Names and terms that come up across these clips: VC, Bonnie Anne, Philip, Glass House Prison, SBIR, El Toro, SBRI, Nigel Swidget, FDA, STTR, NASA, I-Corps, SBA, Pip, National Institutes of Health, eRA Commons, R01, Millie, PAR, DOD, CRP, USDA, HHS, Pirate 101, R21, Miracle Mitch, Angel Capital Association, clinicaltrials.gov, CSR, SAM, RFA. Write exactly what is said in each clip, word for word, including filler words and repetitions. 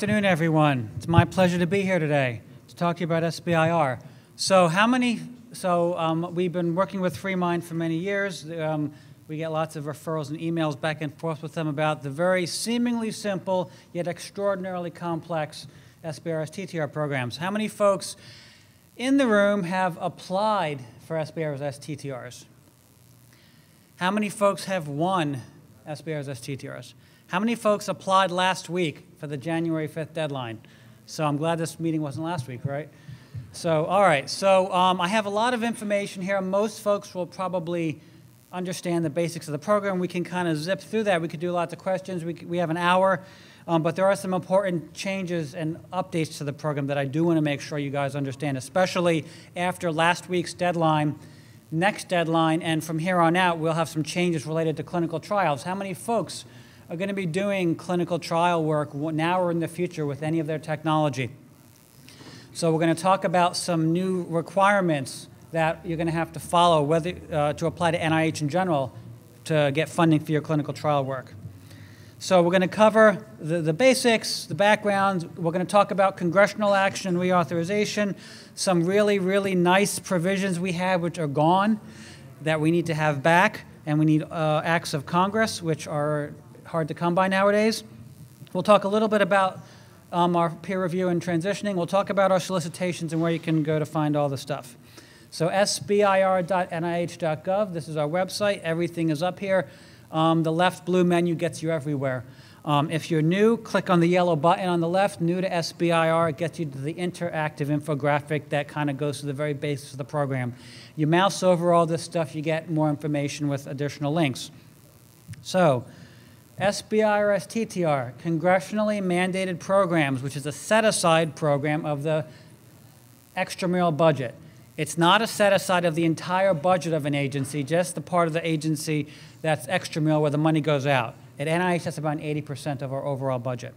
afternoon, everyone. It's my pleasure to be here today to talk to you about S B I R. So how many, so um, we've been working with FreeMind for many years. Um, we get lots of referrals and emails back and forth with them about the very seemingly simple yet extraordinarily complex S B I R S T T R programs. How many folks in the room have applied for S B I Rs S T T Rs? How many folks have won S B I Rs S T T Rs? How many folks applied last week for the January fifth deadline? So I'm glad this meeting wasn't last week, right? So, all right, so um, I have a lot of information here. Most folks will probably understand the basics of the program. We can kind of zip through that. We could do lots of questions. We, we have an hour, um, but there are some important changes and updates to the program that I do want to make sure you guys understand, especially after last week's deadline, next deadline, and from here on out, we'll have some changes related to clinical trials. How many folks are going to be doing clinical trial work now or in the future with any of their technology? So we're going to talk about some new requirements that you're going to have to follow whether uh, to apply to N I H in general to get funding for your clinical trial work. So we're going to cover the, the basics, the background. We're going to talk about congressional action and reauthorization, some really, really nice provisions we have which are gone that we need to have back, and we need uh, acts of Congress, which are hard to come by nowadays. We'll talk a little bit about um, our peer review and transitioning. We'll talk about our solicitations and where you can go to find all the stuff. So S B I R dot N I H dot gov, this is our website. Everything is up here. Um, the left blue menu gets you everywhere. Um, if you're new, click on the yellow button on the left, new to S B I R, it gets you to the interactive infographic that kind of goes to the very basis of the program. You mouse over all this stuff, you get more information with additional links. So, S B I R S T T R, Congressionally Mandated Programs, which is a set-aside program of the extramural budget. It's not a set-aside of the entire budget of an agency, just the part of the agency that's extramural where the money goes out. At N I H, that's about eighty percent of our overall budget.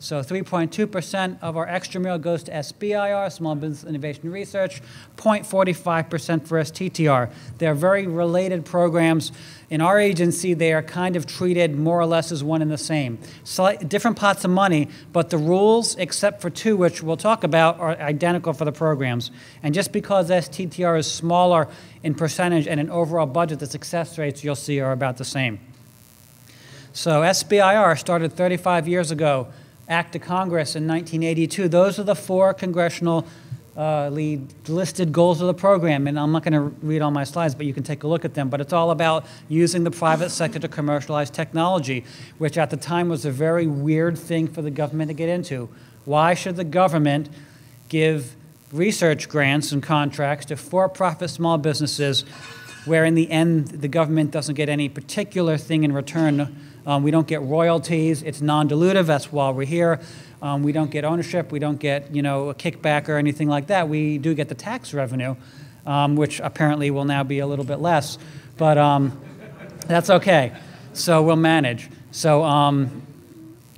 So three point two percent of our extramural goes to S B I R, Small Business Innovation Research, zero point four five percent for S T T R. They're very related programs. In our agency, they are kind of treated more or less as one and the same. Slight, different pots of money, but the rules, except for two, which we'll talk about, are identical for the programs. And just because S T T R is smaller in percentage and in overall budget, the success rates you'll see are about the same. So S B I R started thirty-five years ago. Act of Congress in nineteen eighty-two. Those are the four congressional uh, lead listed goals of the program, and I'm not going to read all my slides, but you can take a look at them. But it's all about using the private sector to commercialize technology, which at the time was a very weird thing for the government to get into. Why should the government give research grants and contracts to for-profit small businesses where in the end the government doesn't get any particular thing in return? Um, we don't get royalties. It's non-dilutive. That's why we're here. Um, we don't get ownership. We don't get, you know, a kickback or anything like that. We do get the tax revenue, um, which apparently will now be a little bit less. But um, that's okay. So we'll manage. So, um,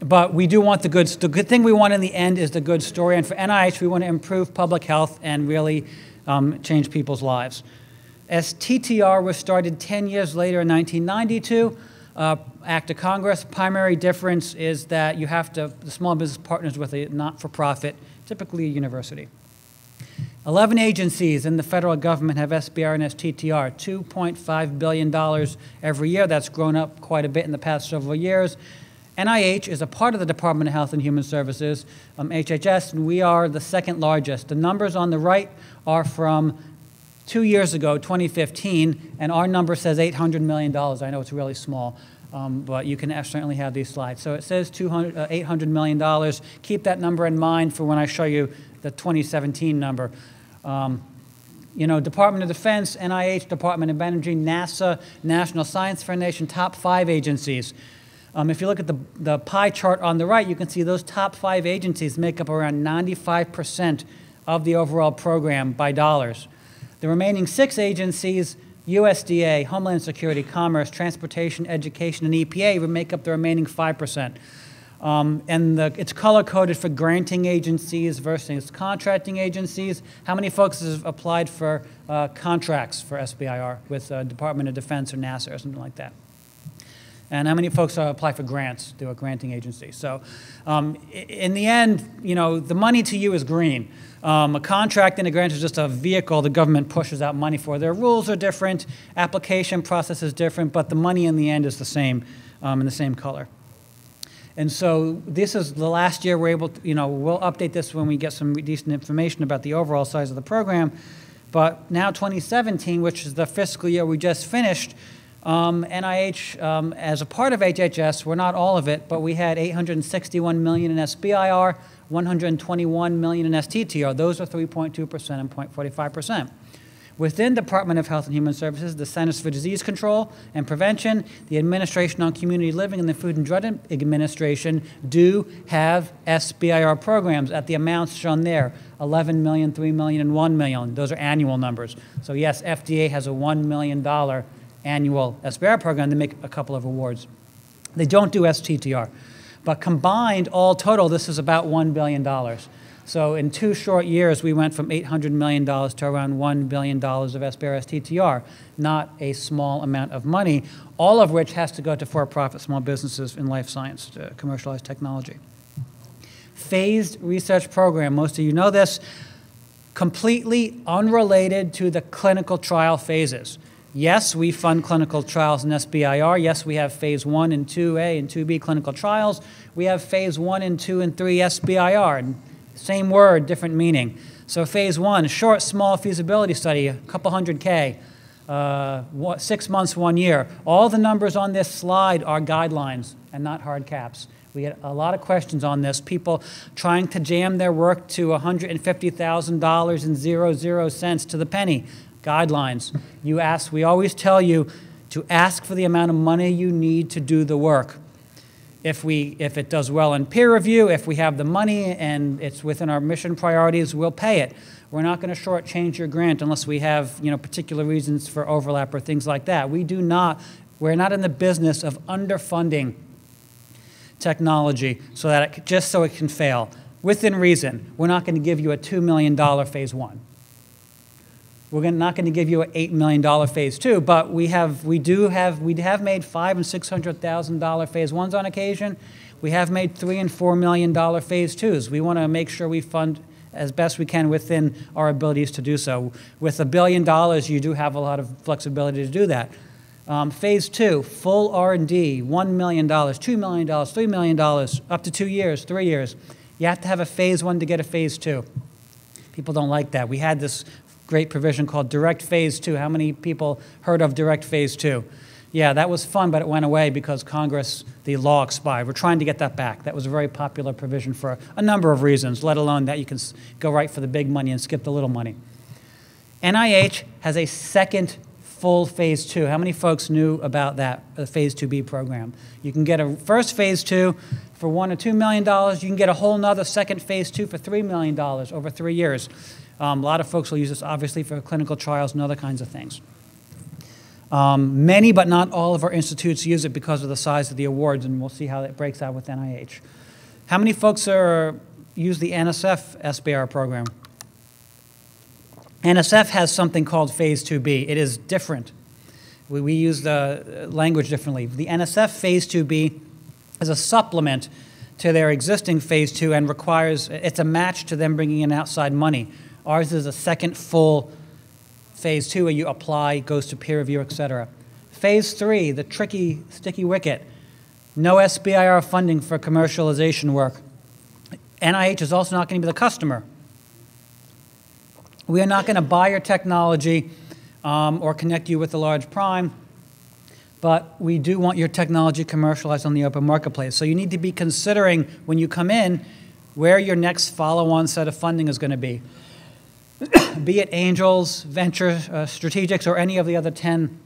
but we do want the good. The good thing we want in the end is the good story. And for N I H, we want to improve public health and really um, change people's lives. S T T R was started ten years later in nineteen ninety-two. Uh, Act of Congress. Primary difference is that you have to, the small business partners with a not-for-profit, typically a university. Eleven agencies in the federal government have S B R and S T T R, two point five billion dollars every year. That's grown up quite a bit in the past several years. N I H is a part of the Department of Health and Human Services, um, H H S, and we are the second largest. The numbers on the right are from two years ago, twenty fifteen, and our number says eight hundred million dollars. I know it's really small, um, but you can certainly have these slides. So it says eight hundred million dollars. Keep that number in mind for when I show you the twenty seventeen number. Um, you know, Department of Defense, N I H, Department of Energy, NASA, National Science Foundation, top five agencies. Um, if you look at the, the pie chart on the right, you can see those top five agencies make up around ninety-five percent of the overall program by dollars. The remaining six agencies, U S D A, Homeland Security, Commerce, Transportation, Education, and E P A, would make up the remaining five percent. Um, and the, it's color-coded for granting agencies versus contracting agencies. How many folks have applied for uh, contracts for S B I R with uh, Department of Defense or NASA or something like that? And how many folks apply for grants through a granting agency? So um, in the end, you know, the money to you is green. Um, a contract and a grant is just a vehicle the government pushes out money for. Their rules are different, application process is different, but the money in the end is the same, um, in the same color. And so this is the last year we're able to, you know, we'll update this when we get some decent information about the overall size of the program. But now twenty seventeen, which is the fiscal year we just finished, Um, N I H, um, as a part of H H S, we're not all of it, but we had eight hundred sixty-one million dollars in S B I R, one hundred twenty-one million dollars in S T T R. Those are three point two percent and zero point four five percent. Within Department of Health and Human Services, the Centers for Disease Control and Prevention, the Administration on Community Living, and the Food and Drug Administration do have S B I R programs at the amounts shown there, eleven million dollars, three million dollars, and one million dollars. Those are annual numbers. So yes, F D A has a one million dollars annual S B R program. They make a couple of awards. They don't do S T T R. But combined, all total, this is about one billion dollars. So in two short years, we went from eight hundred million dollars to around one billion dollars of S B R S T T R, not a small amount of money, all of which has to go to for-profit small businesses in life science to commercialize technology. Phased research program, most of you know this, completely unrelated to the clinical trial phases. Yes, we fund clinical trials in S B I R. Yes, we have phase one and two A and two B clinical trials. We have phase one and two and three S B I R. And same word, different meaning. So phase one, short, small feasibility study, a couple hundred K, uh, six months, one year. All the numbers on this slide are guidelines and not hard caps. We had a lot of questions on this. People trying to jam their work to one hundred fifty thousand dollars and zero, zero cents to the penny. Guidelines. You ask, we always tell you to ask for the amount of money you need to do the work. If, we, if it does well in peer review, if we have the money and it's within our mission priorities, we'll pay it. We're not going to shortchange your grant unless we have, you know, particular reasons for overlap or things like that. We do not, we're not in the business of underfunding technology so that it, just so it can fail. Within reason, we're not going to give you a two million dollars phase one. We're not going to give you an eight million dollars phase two, but we have, we do have, we have made five and six hundred thousand dollar phase ones on occasion. We have made three and four million dollar phase twos. We want to make sure we fund as best we can within our abilities to do so. With a billion dollars, you do have a lot of flexibility to do that. Um, phase two, full R and D, one million dollars, two million dollars, three million dollars, up to two years, three years. You have to have a phase one to get a phase two. People don't like that. We had this great provision called direct phase two. How many people heard of direct phase two? Yeah, that was fun, but it went away because Congress, the law expired. We're trying to get that back. That was a very popular provision for a number of reasons, let alone that you can go right for the big money and skip the little money. N I H has a second full phase two. How many folks knew about that, the phase two B program? You can get a first phase two for one or two million dollars. You can get a whole nother second phase two for three million dollars over three years. Um, a lot of folks will use this, obviously, for clinical trials and other kinds of things. Um, many, but not all, of our institutes use it because of the size of the awards, and we'll see how that breaks out with N I H. How many folks are, use the N S F S B R program? N S F has something called phase two B. It is different. We, we use the language differently. The N S F phase two B is a supplement to their existing phase two and requires, it's a match to them bringing in outside money. Ours is a second full phase two where you apply, goes to peer review, et cetera. Phase three, the tricky, sticky wicket. No S B I R funding for commercialization work. N I H is also not going to be the customer. We are not going to buy your technology um, or connect you with a large prime, but we do want your technology commercialized on the open marketplace. So you need to be considering when you come in where your next follow-on set of funding is going to be. Be it angels, venture, uh, strategics, or any of the other ten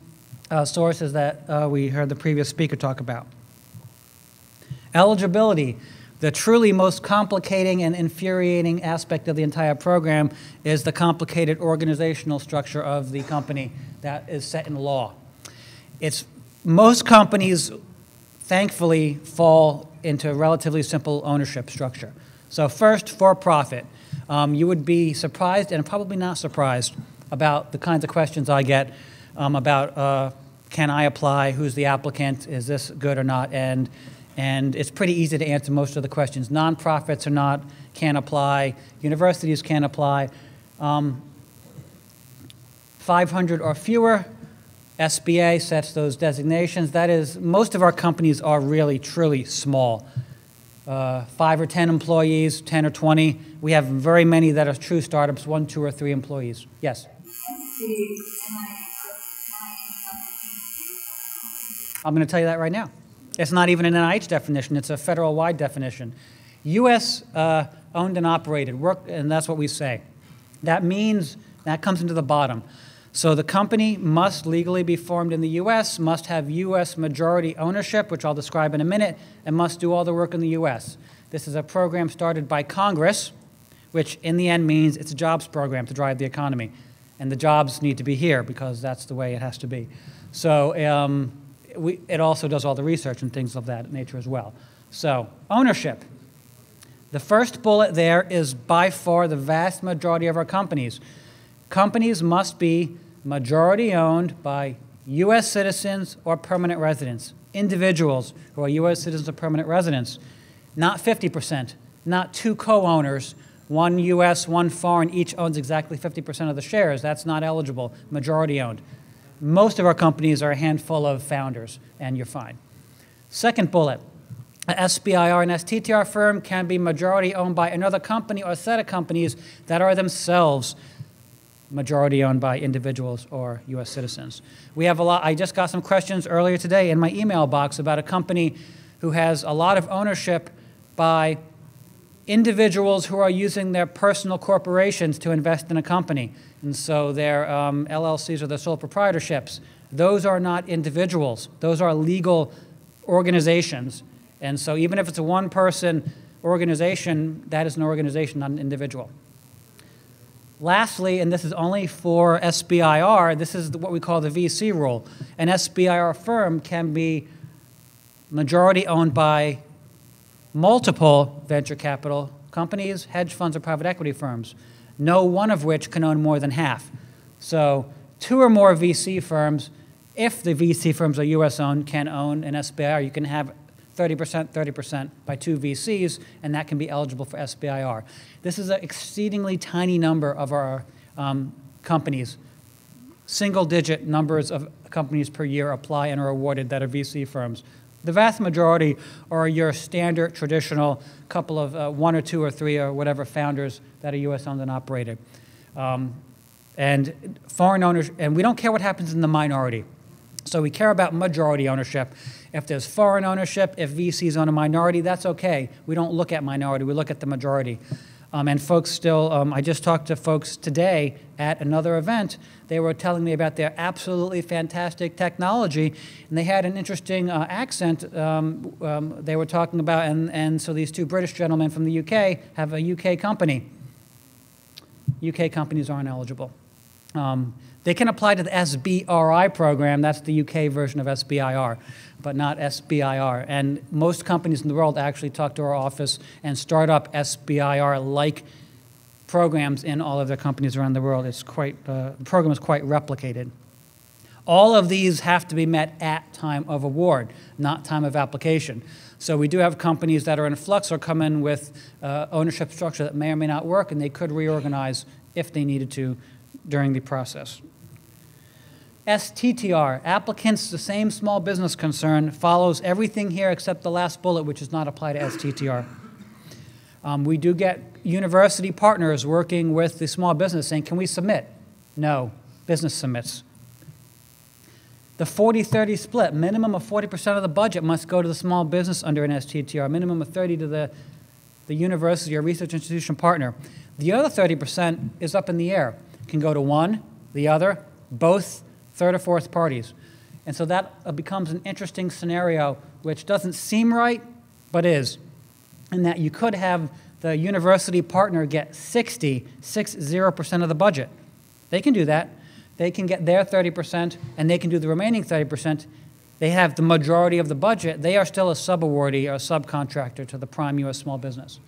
uh, sources that uh, we heard the previous speaker talk about. Eligibility. The truly most complicating and infuriating aspect of the entire program is the complicated organizational structure of the company that is set in law. It's, most companies, thankfully, fall into a relatively simple ownership structure. So first, for-profit. Um, you would be surprised, and probably not surprised, about the kinds of questions I get um, about uh, can I apply, who's the applicant, is this good or not, and, and it's pretty easy to answer most of the questions. Nonprofits are not, can apply, universities can apply. Um, five hundred or fewer, S B A sets those designations. That is, most of our companies are really, truly small. Uh, five or ten employees, ten or twenty. We have very many that are true startups, one, two, or three employees. Yes? I'm going to tell you that right now. It's not even an N I H definition. It's a federal-wide definition. U S uh, owned and operated, work, and that's what we say. That means that comes into the bottom. So the company must legally be formed in the U S, must have U S majority ownership, which I'll describe in a minute, and must do all the work in the U S. This is a program started by Congress, which in the end means it's a jobs program to drive the economy. And the jobs need to be here because that's the way it has to be. So um, we, it also does all the research and things of that nature as well. So ownership. The first bullet there is by far the vast majority of our companies. Companies must be majority owned by U S citizens or permanent residents, individuals who are U S citizens or permanent residents. Not fifty percent, not two co-owners, one U S, one foreign, each owns exactly fifty percent of the shares. That's not eligible, majority owned. Most of our companies are a handful of founders, and you're fine. Second bullet, an S B I R and S T T R firm can be majority owned by another company or set of companies that are themselves majority owned by individuals or U S citizens. We have a lot, I just got some questions earlier today in my email box about a company who has a lot of ownership by individuals who are using their personal corporations to invest in a company. And so their um, L L Cs or their sole proprietorships. Those are not individuals. Those are legal organizations. And so even if it's a one-person organization, that is an organization, not an individual. Lastly, and this is only for S B I R, this is what we call the V C rule. An S B I R firm can be majority owned by multiple venture capital companies, hedge funds, or private equity firms, no one of which can own more than half. So two or more V C firms, if the V C firms are U S owned, can own an S B I R. You can have thirty percent, thirty percent by two V Cs, and that can be eligible for S B I R. This is an exceedingly tiny number of our um, companies. Single-digit numbers of companies per year apply and are awarded that are V C firms. The vast majority are your standard, traditional, couple of uh, one or two or three or whatever founders that are U S owned and operated. Um, and foreign owners, and we don't care what happens in the minority. So we care about majority ownership. If there's foreign ownership, if V Cs own a minority, that's okay. We don't look at minority, we look at the majority. Um, and folks still, um, I just talked to folks today at another event. They were telling me about their absolutely fantastic technology, and they had an interesting uh, accent um, um, they were talking about, and, and so these two British gentlemen from the U K have a U K company. U K companies aren't eligible. Um, They can apply to the S B R I program, that's the U K version of S B I R, but not S B I R. And most companies in the world actually talk to our office and start up S B I R-like programs in all of their companies around the world. It's quite, uh, the program is quite replicated. All of these have to be met at time of award, not time of application. So we do have companies that are in flux or come in with uh, ownership structure that may or may not work, and they could reorganize if they needed to during the process. S T T R, applicants, the same small business concern, follows everything here except the last bullet, which does not apply to S T T R. Um, we do get university partners working with the small business saying, can we submit? No, business submits. The forty thirty split, minimum of forty percent of the budget must go to the small business under an S T T R, minimum of thirty to the, the university or research institution partner. The other thirty percent is up in the air. Can go to one, the other, both, third or fourth parties. And so that becomes an interesting scenario, which doesn't seem right, but is, in that you could have the university partner get sixty, sixty percent of the budget. They can do that. They can get their thirty percent, and they can do the remaining thirty percent. They have the majority of the budget. They are still a sub-awardee or a subcontractor to the prime U S small business.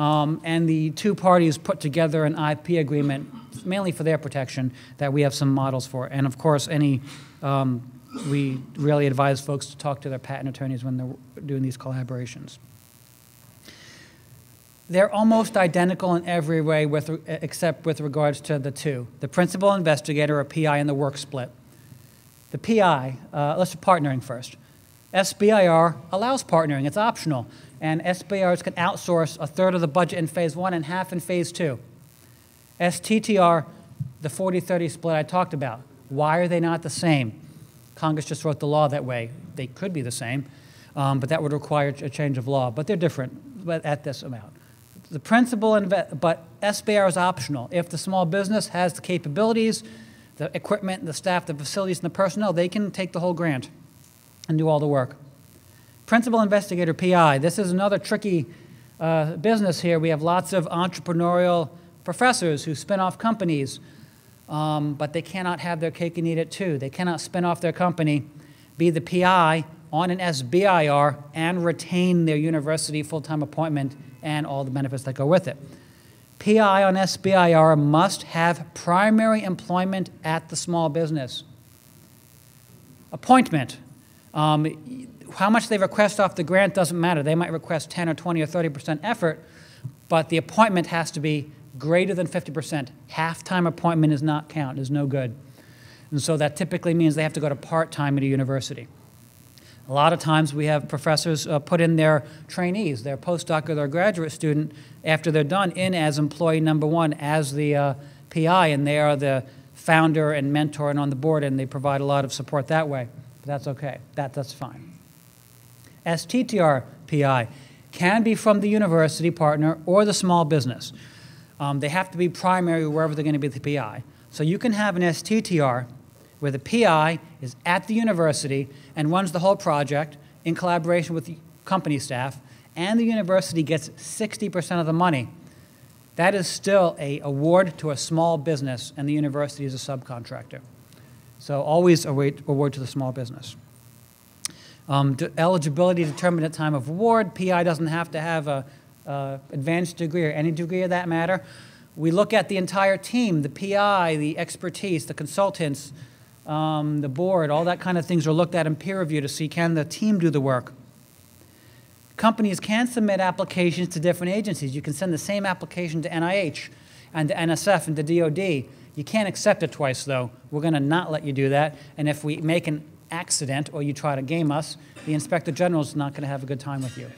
um, and the two parties put together an I P agreement, mainly for their protection, that we have some models for. And of course, any um, we really advise folks to talk to their patent attorneys when they're doing these collaborations. They're almost identical in every way with, except with regards to the two. The principal investigator, or P I, and the work split. The P I, uh, let's do partnering first. S B I R allows partnering, it's optional. And S B I Rs can outsource a third of the budget in phase one and half in phase two. S T T R, the forty thirty split I talked about. Why are they not the same? Congress just wrote the law that way. They could be the same, um, but that would require a change of law. But they're different at this amount. The principal, but S B I R is optional. If the small business has the capabilities, the equipment, the staff, the facilities, and the personnel, they can take the whole grant and do all the work. Principal investigator, P I, this is another tricky uh, business here. We have lots of entrepreneurial professors who spin off companies, um, but they cannot have their cake and eat it too. They cannot spin off their company, be the P I on an S B I R, and retain their university full-time appointment and all the benefits that go with it. P I on S B I R must have primary employment at the small business. Appointment. Um, how much they request off the grant doesn't matter. They might request ten or twenty or thirty percent effort, but the appointment has to be greater than fifty percent. Half-time appointment is not count, is no good. And so that typically means they have to go to part-time at a university. A lot of times we have professors uh, put in their trainees, their postdoc or their graduate student, after they're done, in as employee number one as the uh, P I, and they are the founder and mentor and on the board, and they provide a lot of support that way. But that's okay. That, that's fine. S T T R P I can be from the university partner or the small business. Um, they have to be primary wherever they're going to be the P I. So you can have an S T T R where the P I is at the university and runs the whole project in collaboration with the company staff, and the university gets sixty percent of the money. That is still an award to a small business, and the university is a subcontractor. So always award, award to the small business. Um, eligibility determined at time of award. P I doesn't have to have an advanced degree or any degree of that matter. We look at the entire team, the P I, the expertise, the consultants, Um, the board, all that kind of things are looked at in peer review to see can the team do the work. Companies can submit applications to different agencies. You can send the same application to N I H and to N S F and to D O D. You can't accept it twice, though. We're going to not let you do that. And if we make an accident or you try to game us, the Inspector General is not going to have a good time with you.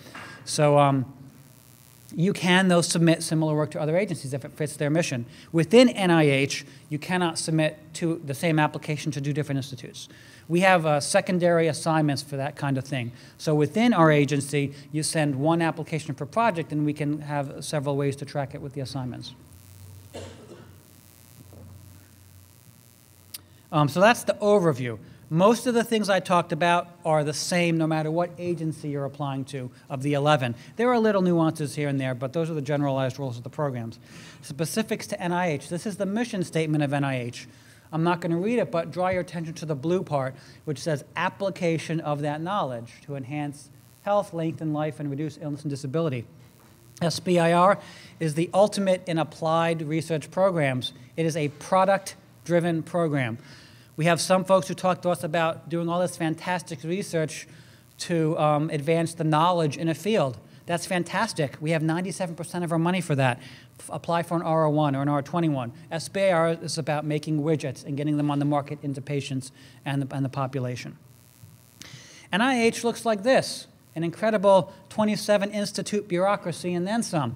So um, you can, though, submit similar work to other agencies if it fits their mission. Within N I H, you cannot submit to the same application to do different institutes. We have uh, secondary assignments for that kind of thing. So within our agency, you send one application per project, and we can have several ways to track it with the assignments. Um, so that's the overview. Most of the things I talked about are the same no matter what agency you're applying to of the eleven. There are little nuances here and there, but those are the generalized rules of the programs. Specifics to N I H. This is the mission statement of N I H. I'm not going to read it, but draw your attention to the blue part, which says application of that knowledge to enhance health, lengthen life, and reduce illness and disability. S B I R is the ultimate in applied research programs. It is a product-driven program. We have some folks who talk to us about doing all this fantastic research to um, advance the knowledge in a field. That's fantastic. We have ninety-seven percent of our money for that. F apply for an R oh one or an R twenty-one. S B I R is about making widgets and getting them on the market into patients and the, and the population. N I H looks like this, an incredible twenty-seven institute bureaucracy and then some.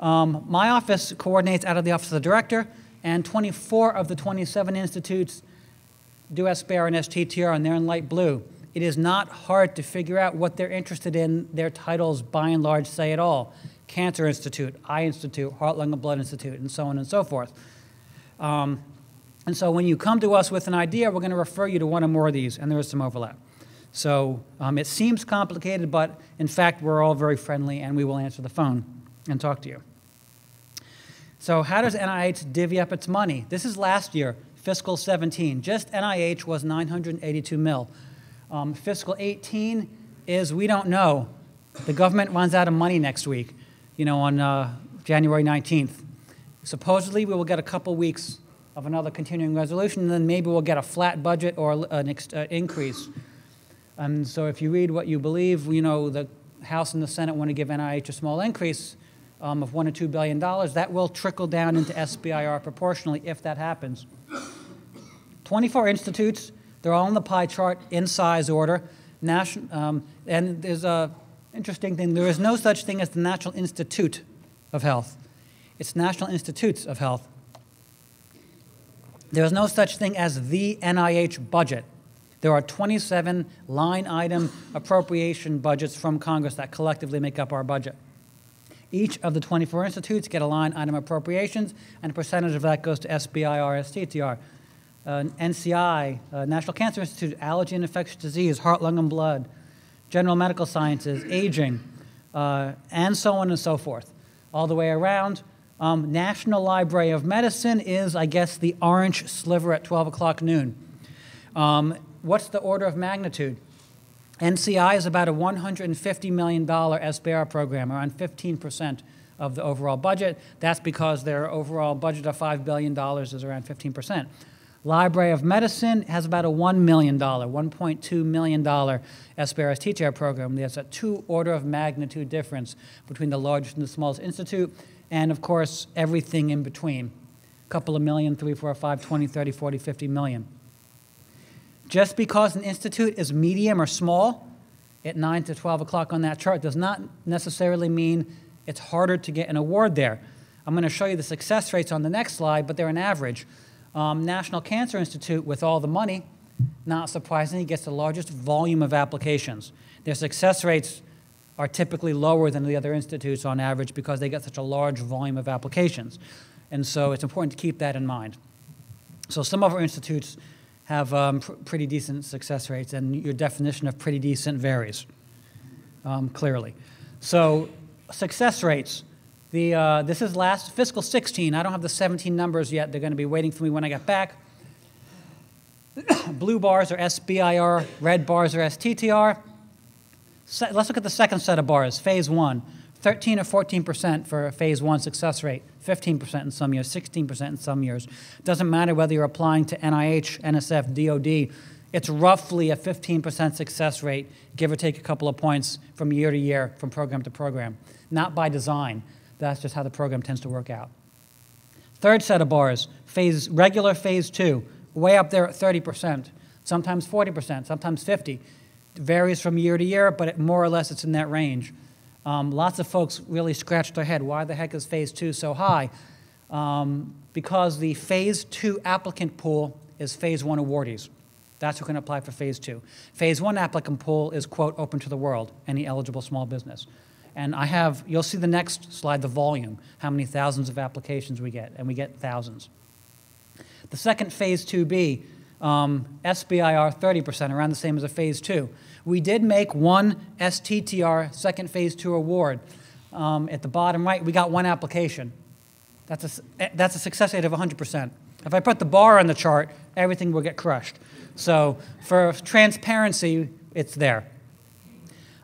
Um, my office coordinates out of the Office of the Director, and twenty-four of the twenty-seven institutes do S B I R and S T T R, and they're in light blue. It is not hard to figure out what they're interested in. Their titles, by and large, say it all. Cancer Institute, Eye Institute, Heart, Lung, and Blood Institute, and so on and so forth. Um, and so when you come to us with an idea, we're going to refer you to one or more of these, and there is some overlap. So um, it seems complicated, but in fact, we're all very friendly, and we will answer the phone and talk to you. So how does N I H divvy up its money? This is last year. Fiscal seventeen, just N I H was nine hundred eighty-two mil. Um, fiscal eighteen is we don't know. The government runs out of money next week. you know, on uh, January nineteenth. Supposedly, we will get a couple weeks of another continuing resolution, and then maybe we'll get a flat budget or an ex uh, increase. And so if you read what you believe, you know, the House and the Senate want to give N I H a small increase um, of one or two billion dollars. That will trickle down into S B I R proportionally if that happens. twenty-four institutes, they're all in the pie chart in size order. Nation, um, and there's a interesting thing, there is no such thing as the National Institute of Health. It's National Institutes of Health. There is no such thing as the N I H budget. There are twenty-seven line item appropriation budgets from Congress that collectively make up our budget. Each of the twenty-four institutes get a line item appropriations, and a percentage of that goes to S B I R, S T T R. Uh, N C I, uh, National Cancer Institute, Allergy and Infectious Disease, Heart, Lung, and Blood, General Medical Sciences, Aging, uh, and so on and so forth, all the way around. Um, National Library of Medicine is, I guess, the orange sliver at twelve o'clock noon. Um, what's the order of magnitude? N C I is about a one hundred fifty million dollar S B R program, around fifteen percent of the overall budget. That's because their overall budget of five billion dollars is around fifteen percent. Library of Medicine has about a one million dollar, one point two million dollar S B R S T T R program. There's a two order of magnitude difference between the largest and the smallest institute, and of course, everything in between. A couple of million, three, four, five, twenty, thirty, forty, fifty million. Just because an institute is medium or small at nine to twelve o'clock on that chart does not necessarily mean it's harder to get an award there. I'm going to show you the success rates on the next slide, but they're an average. Um, National Cancer Institute, with all the money, not surprisingly, gets the largest volume of applications. Their success rates are typically lower than the other institutes on average because they get such a large volume of applications. And so it's important to keep that in mind. So some of our institutes have um, pr pretty decent success rates, and your definition of pretty decent varies, um, clearly. So success rates. The, uh, this is last fiscal sixteen. I don't have the seventeen numbers yet. They're going to be waiting for me when I get back. Blue bars are S B I R, red bars are S T T R. So let's look at the second set of bars, phase one. thirteen or fourteen percent for phase one success rate, fifteen percent in some years, sixteen percent in some years. Doesn't matter whether you're applying to N I H, N S F, D O D. It's roughly a fifteen percent success rate, give or take a couple of points from year to year, from program to program. Not by design. That's just how the program tends to work out. Third set of bars, phase, regular phase two, way up there at thirty percent, sometimes forty percent, sometimes fifty. It varies from year to year, but it, more or less it's in that range. Um, lots of folks really scratch their head. Why the heck is phase two so high? Um, because the phase two applicant pool is phase one awardees. That's who can apply for phase two. Phase one applicant pool is, quote, open to the world, any eligible small business. And I have, you'll see the next slide, the volume, how many thousands of applications we get, and we get thousands. The second phase two B, um, S B I R thirty percent, around the same as a phase two. We did make one S T T R second phase two award. Um, at the bottom right, we got one application. That's a, that's a success rate of one hundred percent. If I put the bar on the chart, everything will get crushed. So for transparency, it's there.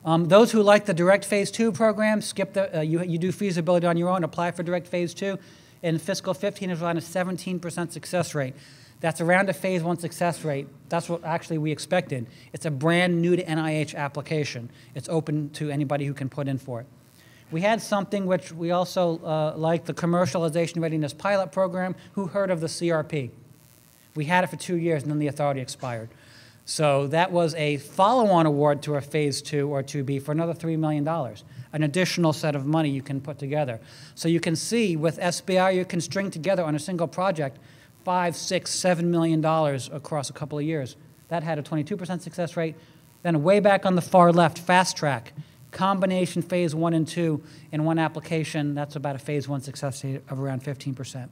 Um, those who like the direct phase two program, skip the, uh, you, you do feasibility on your own, apply for direct phase two. In fiscal fifteen, it's around a seventeen percent success rate. That's around a phase one success rate. That's what actually we expected. It's a brand new to N I H application. It's open to anybody who can put in for it. We had something which we also uh, liked, the Commercialization Readiness Pilot Program. Who heard of the C R P? We had it for two years, and then the authority expired. So that was a follow-on award to a phase two or two B for another three million dollars, an additional set of money you can put together. So you can see with S B I, you can string together on a single project five, six, seven million dollars across a couple of years. That had a twenty-two percent success rate. Then way back on the far left, fast track, combination phase one and two in one application. That's about a phase one success rate of around fifteen percent.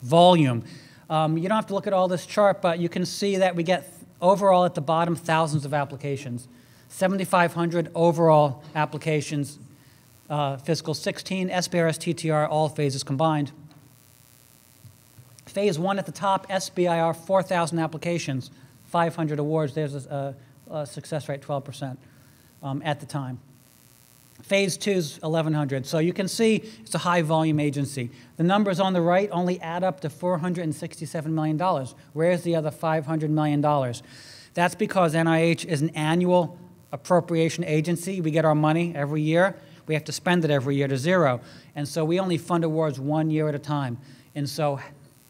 Volume. Um, you don't have to look at all this chart, but you can see that we get overall at the bottom, thousands of applications, seventy-five hundred overall applications, uh, fiscal sixteen, S B R S T T R, all phases combined. Phase one at the top, S B I R, four thousand applications, five hundred awards. There's a, a, a success rate, twelve percent um, at the time. Phase two is eleven hundred. So you can see it's a high volume agency. The numbers on the right only add up to four hundred sixty-seven million dollars. Where's the other five hundred million dollars? That's because N I H is an annual appropriation agency. We get our money every year. We have to spend it every year to zero. And so we only fund awards one year at a time. And so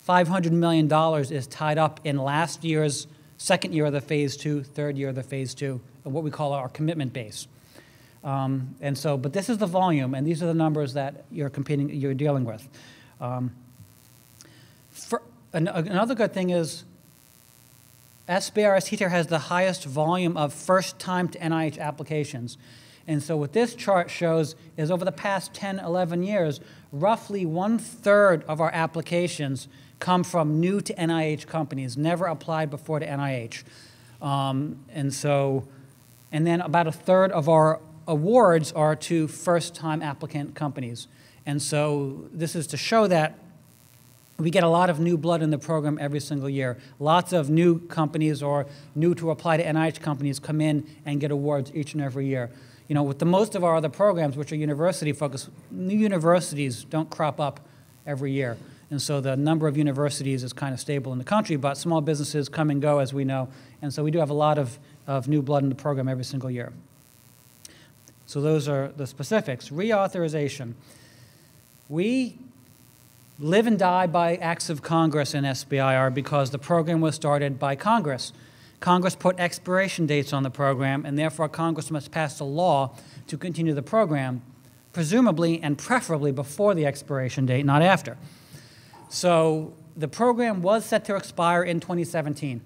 five hundred million dollars is tied up in last year's second year of the phase two, third year of the phase two, and what we call our commitment base. Um, and so, but this is the volume, and these are the numbers that you're competing, you're dealing with. Um, for, an, another good thing is S B I R S T T R has the highest volume of first-time to N I H applications. And so what this chart shows is over the past ten, eleven years, roughly one-third of our applications come from new to N I H companies, never applied before to N I H. Um, and so, and then about a third of our awards are to first-time applicant companies. And so this is to show that we get a lot of new blood in the program every single year. Lots of new companies or new to apply to N I H companies come in and get awards each and every year. You know, with the most of our other programs, which are university-focused, new universities don't crop up every year. And so the number of universities is kind of stable in the country, but small businesses come and go, as we know. And so we do have a lot of, of new blood in the program every single year. So those are the specifics. Reauthorization. We live and die by acts of Congress in S B I R because the program was started by Congress. Congress put expiration dates on the program, and therefore Congress must pass a law to continue the program, presumably and preferably before the expiration date, not after. So the program was set to expire in twenty seventeen.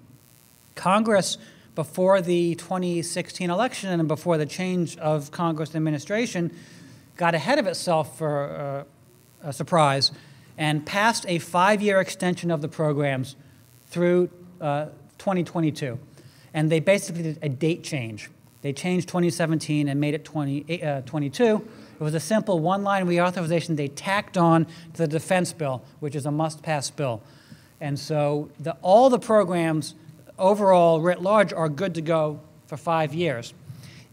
Congress, before the twenty sixteen election and before the change of Congress administration, got ahead of itself for uh, a surprise and passed a five-year extension of the programs through uh, twenty twenty-two. And they basically did a date change. They changed twenty seventeen and made it twenty twenty-two. It was a simple one-line reauthorization they tacked on to the defense bill, which is a must-pass bill. And so the, all the programs overall, writ large, are good to go for five years,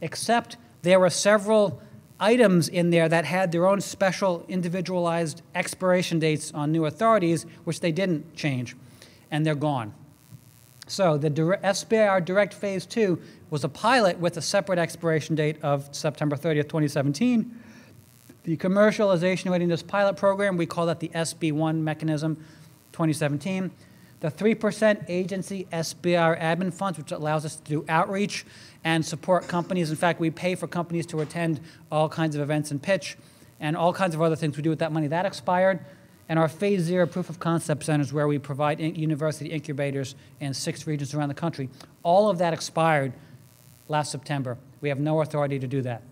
except there were several items in there that had their own special individualized expiration dates on new authorities, which they didn't change, and they're gone. So the S B I R Direct Phase two was a pilot with a separate expiration date of September thirtieth, twenty seventeen. The commercialization readiness pilot program, we call that the S B one mechanism, twenty seventeen. The three percent agency S B I R admin funds, which allows us to do outreach and support companies. In fact, we pay for companies to attend all kinds of events and pitch and all kinds of other things we do with that money. That expired. And our phase zero proof of concept centers where we provide in university incubators in six regions around the country. All of that expired last September. We have no authority to do that.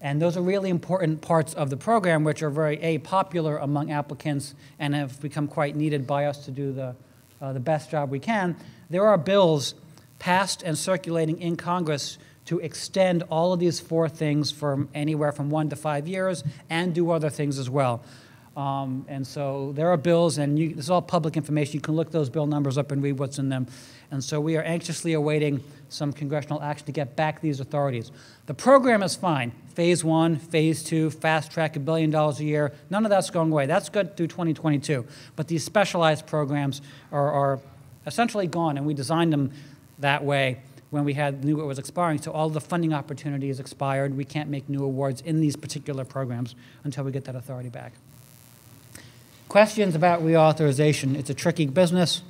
And those are really important parts of the program which are very, A, popular among applicants and have become quite needed by us to do the, uh, the best job we can. There are bills passed and circulating in Congress to extend all of these four things from anywhere from one to five years and do other things as well. Um, and so there are bills, and you, this is all public information. You can look those bill numbers up and read what's in them. And so we are anxiously awaiting some congressional action to get back these authorities. The program is fine. Phase one, phase two, fast track, a billion dollars a year. None of that's going away. That's good through twenty twenty-two. But these specialized programs are, are essentially gone, and we designed them that way when we had knew it was expiring. So all the funding opportunities expired. We can't make new awards in these particular programs until we get that authority back. Questions about reauthorization. It's a tricky business.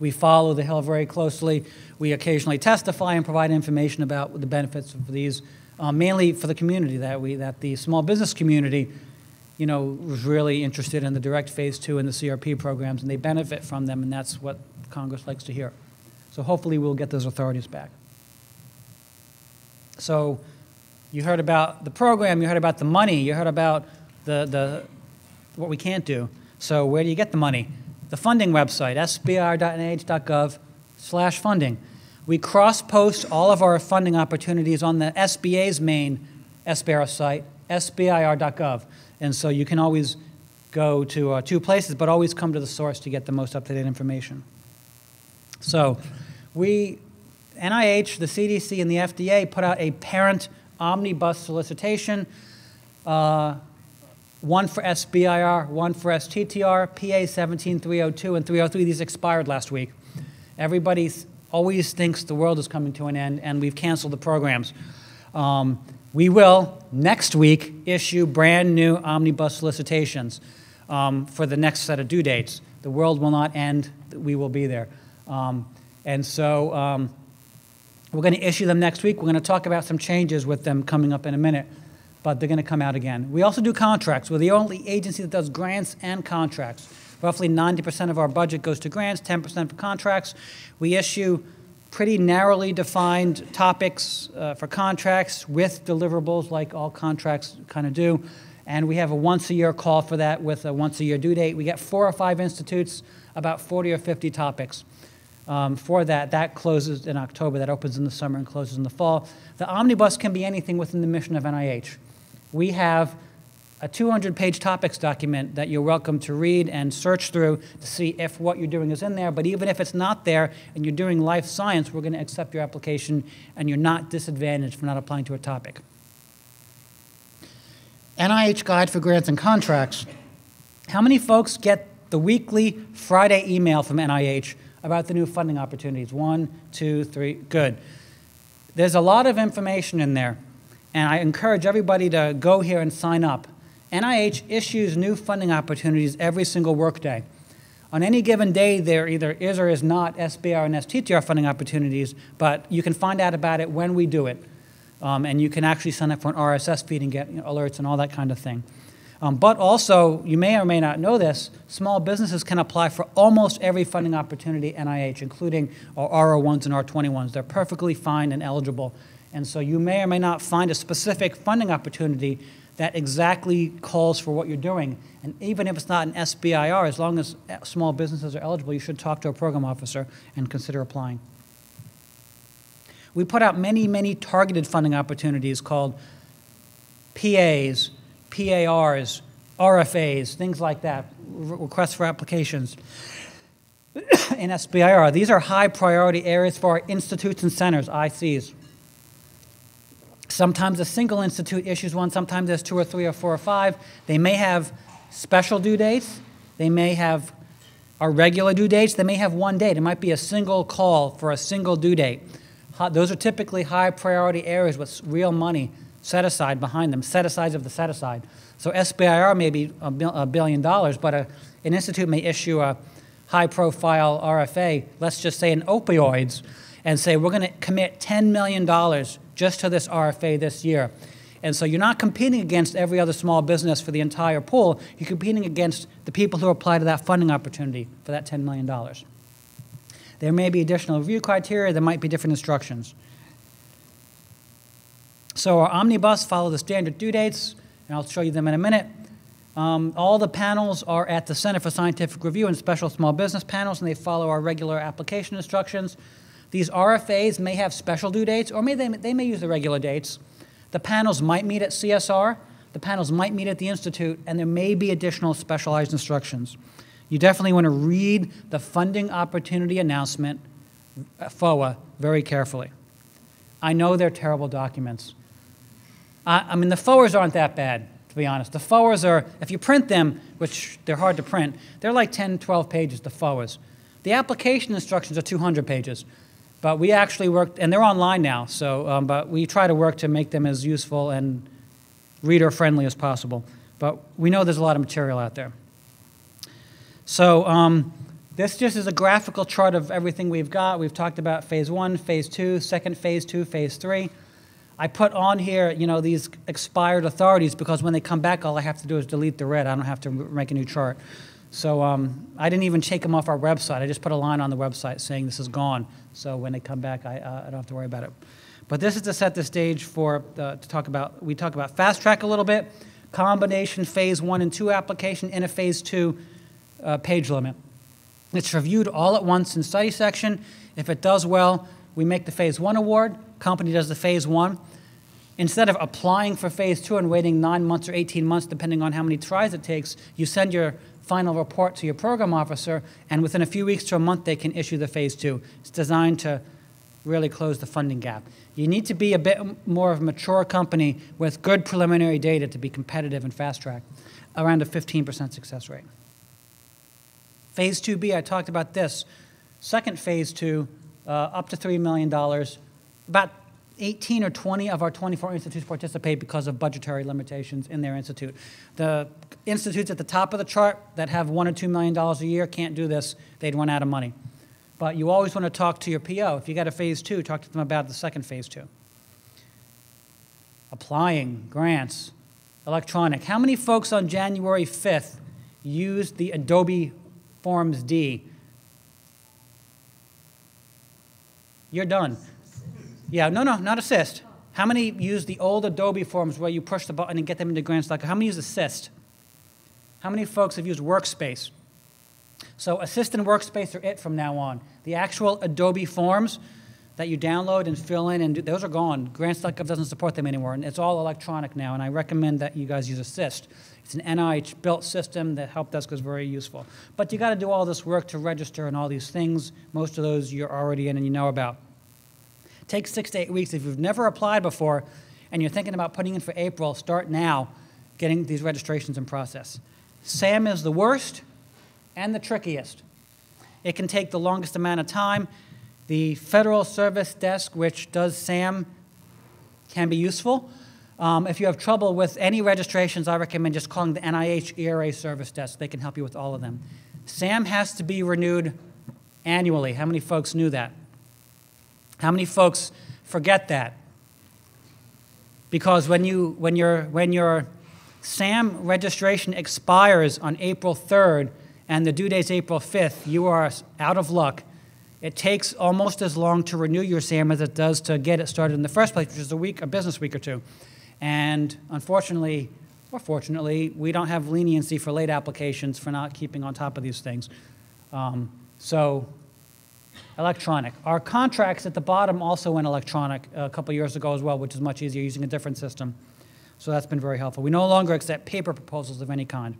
We follow the Hill very closely. We occasionally testify and provide information about the benefits of these, uh, mainly for the community, that we, that the small business community, you know, was really interested in the direct phase two and the C R P programs, and they benefit from them, and that's what Congress likes to hear. So hopefully we'll get those authorities back. So you heard about the program, you heard about the money, you heard about the, the what we can't do. So where do you get the money? The funding website, S B I R dot N H dot gov slash funding. We cross-post all of our funding opportunities on the S B A's main S B I R site, S B I R dot gov. And so you can always go to uh, two places, but always come to the source to get the most up-to-date information. So we, N I H, the C D C, and the F D A put out a parent omnibus solicitation, uh, one for S B I R, one for S T T R, P A seventeen three oh two, and three oh three. These expired last week. Everybody always thinks the world is coming to an end, and we've canceled the programs. Um, we will, next week, issue brand new omnibus solicitations um, for the next set of due dates. The world will not end. We will be there. Um, and so um, we're going to issue them next week. We're going to talk about some changes with them coming up in a minute, but they're going to come out again. We also do contracts. We're the only agency that does grants and contracts. Roughly ninety percent of our budget goes to grants, ten percent for contracts. We issue pretty narrowly defined topics uh, for contracts with deliverables, like all contracts kind of do. And we have a once-a-year call for that with a once-a-year due date. We get four or five institutes, about forty or fifty topics um, for that. That closes in October. That opens in the summer and closes in the fall. The omnibus can be anything within the mission of N I H. We have a two hundred page topics document that you're welcome to read and search through to see if what you're doing is in there. But even if it's not there and you're doing life science, we're going to accept your application, and you're not disadvantaged for not applying to a topic. N I H Guide for Grants and Contracts. How many folks get the weekly Friday email from N I H about the new funding opportunities? One, two, three, good. There's a lot of information in there, and I encourage everybody to go here and sign up. N I H issues new funding opportunities every single workday. On any given day, there either is or is not S B R and S T T R funding opportunities, but you can find out about it when we do it. Um, and you can actually sign up for an R S S feed and get you know, alerts and all that kind of thing. Um, but also, you may or may not know this, small businesses can apply for almost every funding opportunity N I H, including our R oh ones and R twenty-ones. They're perfectly fine and eligible. And so you may or may not find a specific funding opportunity that exactly calls for what you're doing. And even if it's not an S B I R, as long as small businesses are eligible, you should talk to a program officer and consider applying. We put out many, many targeted funding opportunities called P As, P A Rs, R F As, things like that, requests for applications in S B I R. These are high priority areas for our institutes and centers, I Cs. Sometimes a single institute issues one, sometimes there's two or three or four or five. They may have special due dates, they may have our regular due dates, they may have one date. It might be a single call for a single due date. Those are typically high priority areas with real money set aside behind them, set asides of the set aside. So S B I R may be a, bil a billion dollars, but a, an institute may issue a high profile R F A, let's just say in opioids, and say we're going to commit ten million dollars just to this R F A this year. And so you're not competing against every other small business for the entire pool. You're competing against the people who apply to that funding opportunity for that ten million dollars. There may be additional review criteria. There might be different instructions. So our omnibus follow the standard due dates, and I'll show you them in a minute. Um, all the panels are at the Center for Scientific Review and Special Small Business Panels, and they follow our regular application instructions. These R F As may have special due dates, or may they, they may use the regular dates. The panels might meet at C S R. The panels might meet at the institute, and there may be additional specialized instructions. You definitely want to read the funding opportunity announcement, F O A, very carefully. I know they're terrible documents. I, I mean, the F O As aren't that bad, to be honest. The F O As are, if you print them, which they're hard to print, they're like ten, twelve pages, the F O As. The application instructions are two hundred pages. But we actually worked, and they're online now, so, um, but we try to work to make them as useful and reader-friendly as possible. But we know there's a lot of material out there. So um, this just is a graphical chart of everything we've got. We've talked about phase one, phase two, second phase two, phase three. I put on here, you know, these expired authorities because when they come back, all I have to do is delete the red. I don't have to make a new chart. So um, I didn't even take them off our website. I just put a line on the website saying this is gone. So when they come back, I, uh, I don't have to worry about it. But this is to set the stage for, uh, to talk about, we talk about fast track a little bit, combination phase one and two application, and a phase two Uh, page limit. It's reviewed all at once in study section. If it does well, we make the phase one award. Company does the phase one. Instead of applying for phase two and waiting nine months or eighteen months, depending on how many tries it takes, you send your final report to your program officer, and within a few weeks to a month, they can issue the phase two. It's designed to really close the funding gap. You need to be a bit more of a mature company with good preliminary data to be competitive and fast-track, around a fifteen percent success rate. Phase two B, I talked about this. Second phase two, uh, up to three million dollars. About eighteen or twenty of our twenty-four institutes participate because of budgetary limitations in their institute. The institutes at the top of the chart that have one or two million dollars a year can't do this. They'd run out of money. But you always want to talk to your P O. If you got a phase two, talk to them about the second phase two. Applying grants, electronic. How many folks on January fifth used the Adobe Forms D? You're done. Yeah, no, no, not assist. How many use the old Adobe Forms where you push the button and get them into grants dot gov? How many use assist? How many folks have used workspace? So assist and workspace are it from now on. The actual Adobe Forms that you download and fill in, and do, those are gone. grants dot gov doesn't support them anymore, and it's all electronic now, and I recommend that you guys use assist. It's an N I H-built system. That help desk is very useful. But you got to do all this work to register and all these things. Most of those you're already in and you know about. Take six to eight weeks. If you've never applied before and you're thinking about putting in for April, start now getting these registrations in process. SAM is the worst and the trickiest. It can take the longest amount of time. The Federal Service Desk, which does SAM, can be useful. Um, if you have trouble with any registrations, I recommend just calling the N I H E R A Service Desk. They can help you with all of them. SAM has to be renewed annually. How many folks knew that? How many folks forget that? Because when, you, when, your, when your SAM registration expires on April third and the due date is April fifth, you are out of luck. It takes almost as long to renew your SAM as it does to get it started in the first place, which is a week, a business week or two. And unfortunately, or fortunately, we don't have leniency for late applications for not keeping on top of these things. Um, so electronic. Our contracts at the bottom also went electronic a couple years ago as well, which is much easier using a different system. So that's been very helpful. We no longer accept paper proposals of any kind.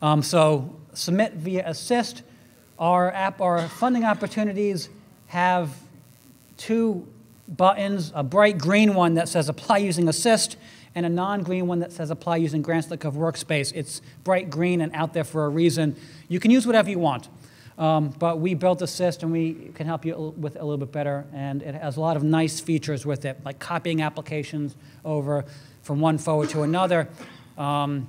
Um, so submit via assist. Our, app, our funding opportunities have two buttons, a bright green one that says apply using assist and a non-green one that says apply using grants dot gov workspace. It's bright green and out there for a reason. You can use whatever you want, um, but we built assist and we can help you with it a little bit better, and it has a lot of nice features with it, like copying applications over from one forward to another, um,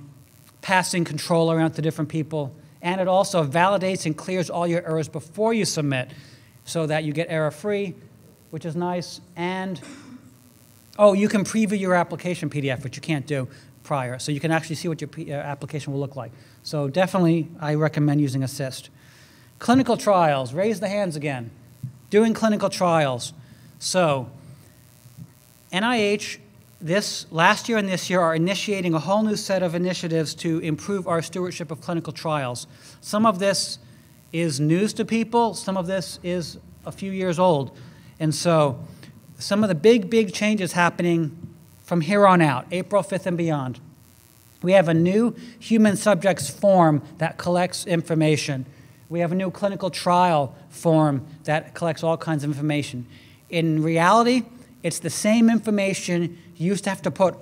passing control around to different people. And it also validates and clears all your errors before you submit so that you get error-free, which is nice. And, oh, you can preview your application P D F, which you can't do prior. So you can actually see what your P uh, application will look like. So definitely, I recommend using assist. Clinical trials. Raise the hands again. Doing clinical trials. So N I H, this last year and this year are initiating a whole new set of initiatives to improve our stewardship of clinical trials. Some of this is news to people. Some of this is a few years old. And so some of the big, big changes happening from here on out, April fifth and beyond. We have a new human subjects form that collects information. We have a new clinical trial form that collects all kinds of information. In reality, it's the same information you used to have to put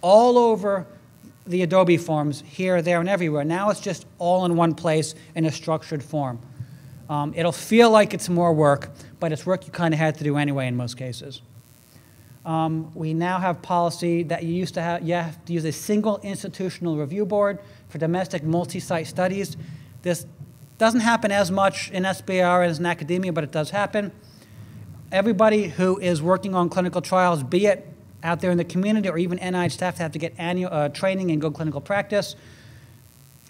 all over the Adobe forms, here, there, and everywhere. Now it's just all in one place in a structured form. Um, it'll feel like it's more work, but it's work you kind of had to do anyway in most cases. Um, we now have policy that you used to have, you have to use a single institutional review board for domestic multi-site studies. This doesn't happen as much in S B I R as in academia, but it does happen. Everybody who is working on clinical trials, be it out there in the community or even N I H staff, have to get annual uh, training and good clinical practice.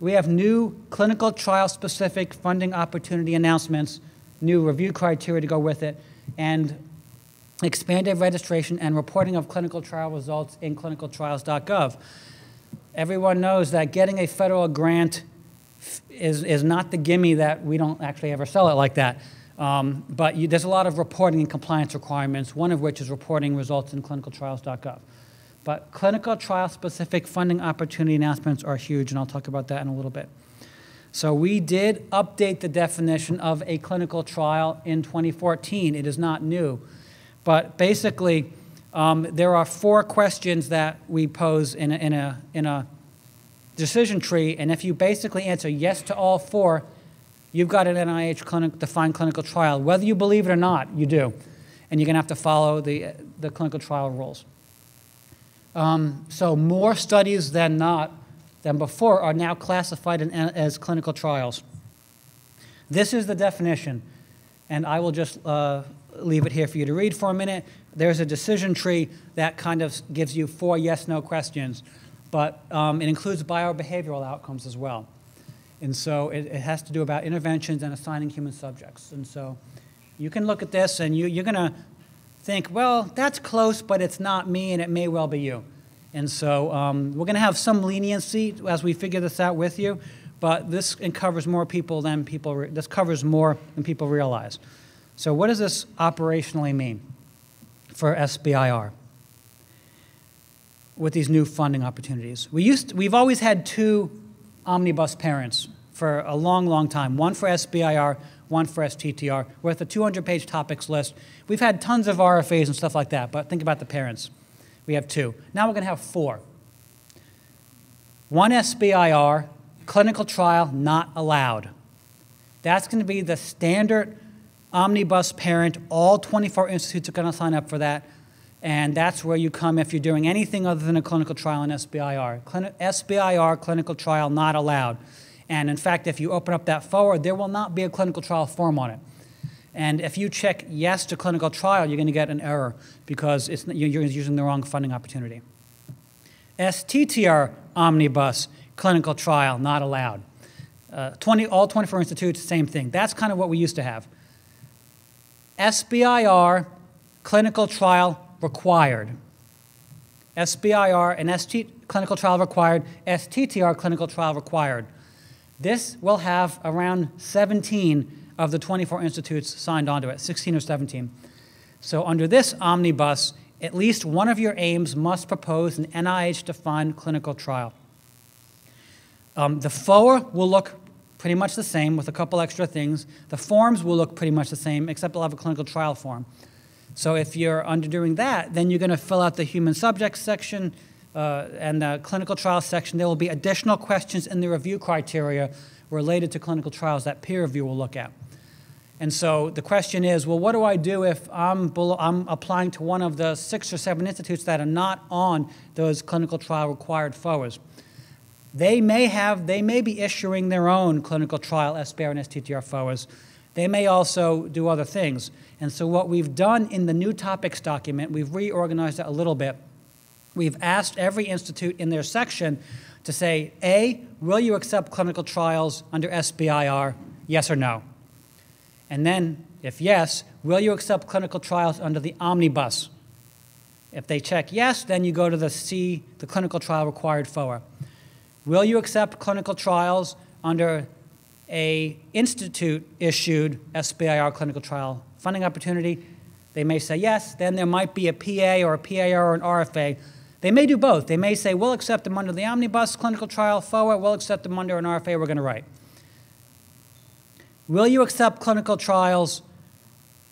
We have new clinical trial-specific funding opportunity announcements, new review criteria to go with it, and expanded registration and reporting of clinical trial results in clinical trials dot gov. Everyone knows that getting a federal grant is, is not the gimme, that we don't actually ever sell it like that. Um, but you, there's a lot of reporting and compliance requirements, one of which is reporting results in clinical trials dot gov. But clinical trial-specific funding opportunity announcements are huge, and I'll talk about that in a little bit. So we did update the definition of a clinical trial in twenty fourteen. It is not new. But basically, um, there are four questions that we pose in a, in, a, in a decision tree. And if you basically answer yes to all four, you've got an N I H clinic, defined clinical trial. Whether you believe it or not, you do. And you're going to have to follow the, the clinical trial rules. Um, so more studies than not than before are now classified in, as clinical trials. This is the definition, and I will just uh, leave it here for you to read for a minute. There's a decision tree that kind of gives you four yes-no questions, but um, it includes biobehavioral outcomes as well. And so it, it has to do about interventions and assigning human subjects. And so you can look at this, and you, you're going to think, well, that's close, but it's not me, and it may well be you. And so um, we're going to have some leniency as we figure this out with you, but this covers more people than people re this covers more than people realize. So what does this operationally mean for S B I R with these new funding opportunities? We used to, we've always had two omnibus parents for a long, long time. One for S B I R, one for S T T R. We're at the two hundred page topics list. We've had tons of R F As and stuff like that, but think about the parents. We have two. Now we're going to have four. One S B I R, clinical trial not allowed. That's going to be the standard omnibus parent. All twenty-four institutes are going to sign up for that. And that's where you come if you're doing anything other than a clinical trial in S B I R. S B I R, clinical trial not allowed. And in fact, if you open up that forward, there will not be a clinical trial form on it. And if you check yes to clinical trial, you're going to get an error because it's, you're using the wrong funding opportunity. S T T R omnibus, clinical trial, not allowed. Uh, twenty, all twenty-four institutes, same thing. That's kind of what we used to have. S B I R, clinical trial required. S B I R and S T, clinical trial required. S T T R, clinical trial required. This will have around seventeen of the twenty-four institutes signed onto it, sixteen or seventeen. So under this omnibus, at least one of your aims must propose an N I H-defined clinical trial. Um, the F O A will look pretty much the same with a couple extra things. The forms will look pretty much the same, except they'll have a clinical trial form. So if you're underdoing that, then you're going to fill out the human subjects section uh, and the clinical trial section. There will be additional questions in the review criteria related to clinical trials that peer review will look at. And so the question is, well, what do I do if I'm, below, I'm applying to one of the six or seven institutes that are not on those clinical trial required F O As? They may have, they may be issuing their own clinical trial S B R and S T T R F O As. They may also do other things. And so what we've done in the new topics document, we've reorganized it a little bit. We've asked every institute in their section to say, A, will you accept clinical trials under S B I R, yes or no? And then, if yes, will you accept clinical trials under the omnibus? If they check yes, then you go to the C, the clinical trial required F O A. Will you accept clinical trials under a institute-issued S B I R clinical trial funding opportunity? They may say yes, then there might be a P A or a P A R or an R F A. They may do both. They may say, we'll accept them under the omnibus clinical trial F O A, we'll accept them under an R F A we're going to write. Will you accept clinical trials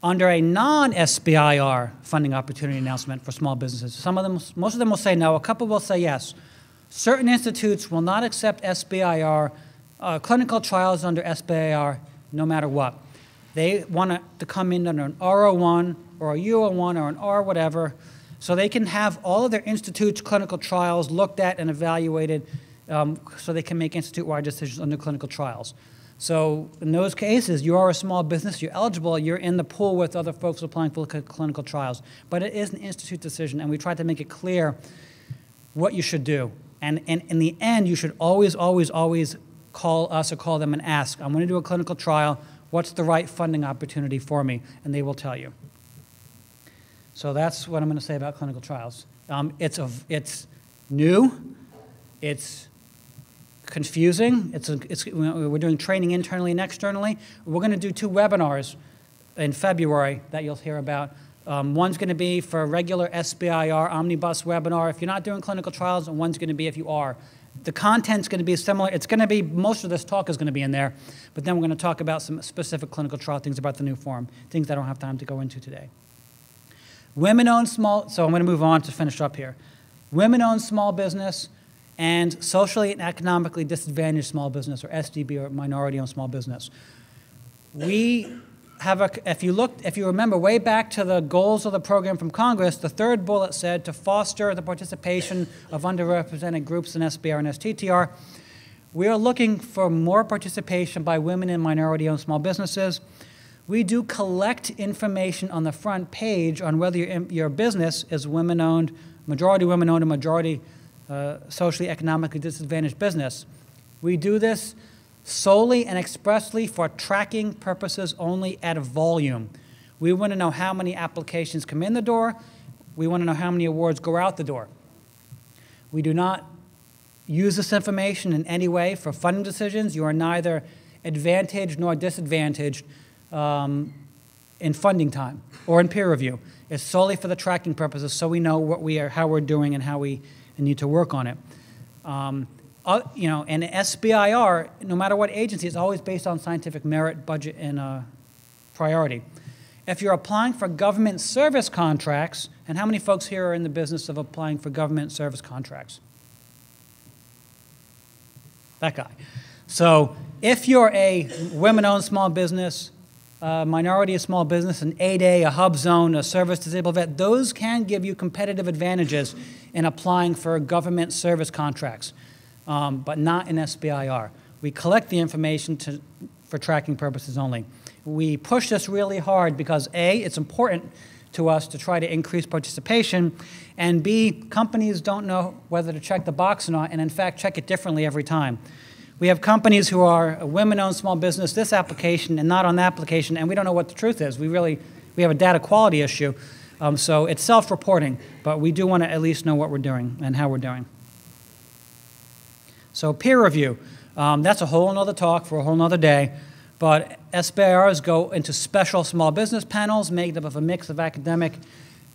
under a non-S B I R funding opportunity announcement for small businesses? Some of them, most of them will say no. A couple will say yes. Certain institutes will not accept S B I R, uh, clinical trials under S B I R no matter what. They want to come in under an R oh one or a U oh one or an R whatever. So they can have all of their institute's clinical trials looked at and evaluated um, so they can make institute-wide decisions under clinical trials. So in those cases, you are a small business, you're eligible, you're in the pool with other folks applying for clinical trials. But it is an institute decision, and we tried to make it clear what you should do. And, and in the end, you should always, always, always call us or call them and ask, I'm going to do a clinical trial, what's the right funding opportunity for me? And they will tell you. So that's what I'm going to say about clinical trials. Um, it's, a, it's new, it's confusing, it's a, it's, we're doing training internally and externally. We're going to do two webinars in February that you'll hear about. Um, one's going to be for a regular S B I R omnibus webinar if you're not doing clinical trials, and one's going to be if you are. The content's going to be similar. It's going to be, most of this talk is going to be in there, but then we're going to talk about some specific clinical trial things about the new form, things I don't have time to go into today. Women-owned small, so I'm going to move on to finish up here. Women-owned small business and socially and economically disadvantaged small business, or S D B, or minority-owned small business. We have a, if you look, if you remember way back to the goals of the program from Congress, the third bullet said to foster the participation of underrepresented groups in S B R and S T T R. We are looking for more participation by women and minority-owned small businesses. We do collect information on the front page on whether your, your business is women-owned, majority women-owned, and majority uh, socially, economically disadvantaged business. We do this solely and expressly for tracking purposes only at a volume. We want to know how many applications come in the door. We want to know how many awards go out the door. We do not use this information in any way for funding decisions. You are neither advantaged nor disadvantaged um, in funding time or in peer review. It's solely for the tracking purposes, so we know what we are, how we're doing, and how we need to work on it. Um, Uh, you know, and S B I R, no matter what agency, is always based on scientific merit, budget, and uh, priority. If you're applying for government service contracts, and how many folks here are in the business of applying for government service contracts? That guy. So if you're a women-owned small business, uh, minority of small business, an eight A, a hub zone, a service-disabled vet, those can give you competitive advantages in applying for government service contracts. Um, but not in S B I R. We collect the information to, for tracking purposes only. We push this really hard because A, it's important to us to try to increase participation, and B, companies don't know whether to check the box or not, and in fact check it differently every time. We have companies who are a women-owned small business, this application and not on that application, and we don't know what the truth is. We really, we have a data quality issue, um, so it's self-reporting, but we do want to at least know what we're doing and how we're doing. So peer review, um, that's a whole nother talk for a whole nother day, but S B I Rs go into special small business panels made up of a mix of academic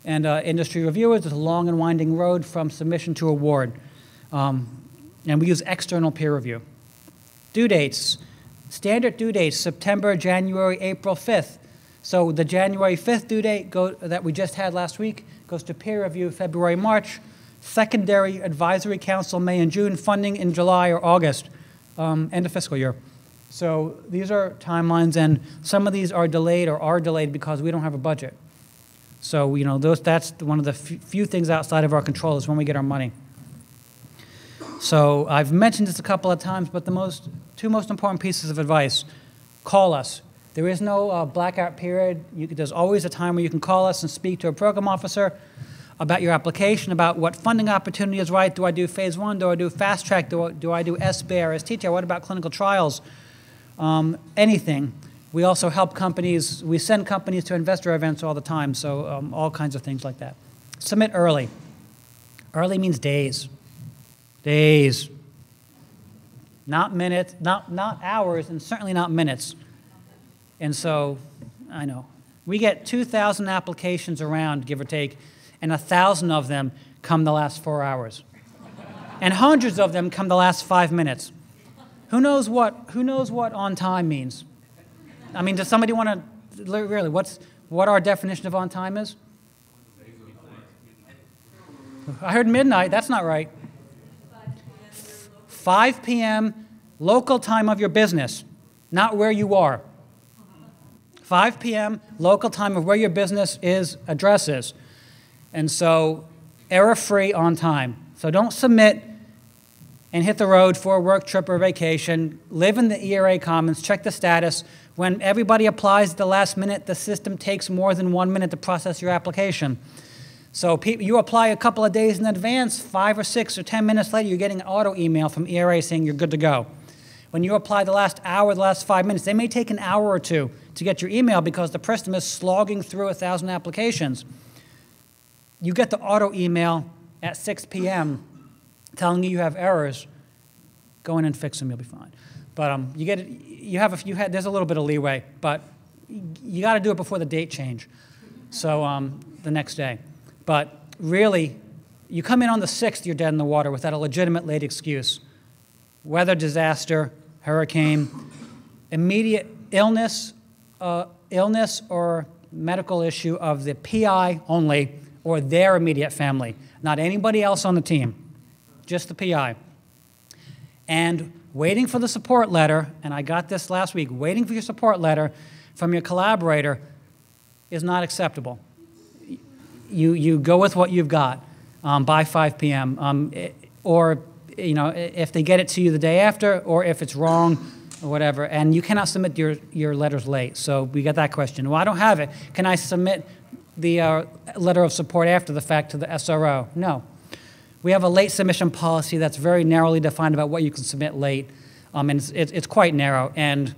and uh, industry reviewers. It's a long and winding road from submission to award, um, and we use external peer review. Due dates, standard due dates, September, January, April, fifth. So the January fifth due date go, that we just had last week goes to peer review February, March. Secondary Advisory Council, May and June, funding in July or August, um, end of fiscal year. So these are timelines, and some of these are delayed or are delayed because we don't have a budget. So, you know, those, that's one of the few things outside of our control is when we get our money. So I've mentioned this a couple of times, but the most, two most important pieces of advice, call us. There is no uh, blackout period. You, there's always a time where you can call us and speak to a program officer about your application, about what funding opportunity is right. Do I do phase one? Do I do fast track? Do I do, I do S B I R, S T T R? What about clinical trials? Um, anything. We also help companies. We send companies to investor events all the time, so um, all kinds of things like that. Submit early. Early means days. Days. Not minutes, not, not hours, and certainly not minutes. And so, I know. We get two thousand applications around, give or take, and a thousand of them come the last four hours. And hundreds of them come the last five minutes. Who knows what, who knows what on time means? I mean, does somebody want to, really, what's, what our definition of on time is? I heard midnight, that's not right. five P M local time of your business, not where you are. five P M local time of where your business is, address is. And so, error-free on time. So don't submit and hit the road for a work trip or vacation. Live in the E R A Commons. Check the status. When everybody applies at the last minute, the system takes more than one minute to process your application. So you apply a couple of days in advance. Five or six or ten minutes later, you're getting an auto email from E R A saying you're good to go. When you apply the last hour, the last five minutes, they may take an hour or two to get your email because the person is slogging through a thousand applications. You get the auto email at six P M telling you you have errors. Go in and fix them; you'll be fine. But um, you get it, you have a, you had there's a little bit of leeway, but you got to do it before the date change. So um, the next day. But really, you come in on the sixth, you're dead in the water without a legitimate late excuse. weather disaster, hurricane, immediate illness, uh, illness or medical issue of the P I only or their immediate family, not anybody else on the team, just the P I. And waiting for the support letter, and I got this last week, waiting for your support letter from your collaborator is not acceptable. You, you go with what you've got um, by five P M Um, or you know, if they get it to you the day after, or if it's wrong, or whatever. And you cannot submit your, your letters late. So we got that question. Well, I don't have it. Can I submit the uh, letter of support after the fact to the S R O? No. We have a late submission policy that's very narrowly defined about what you can submit late. Um, and it's, it's, it's quite narrow. And,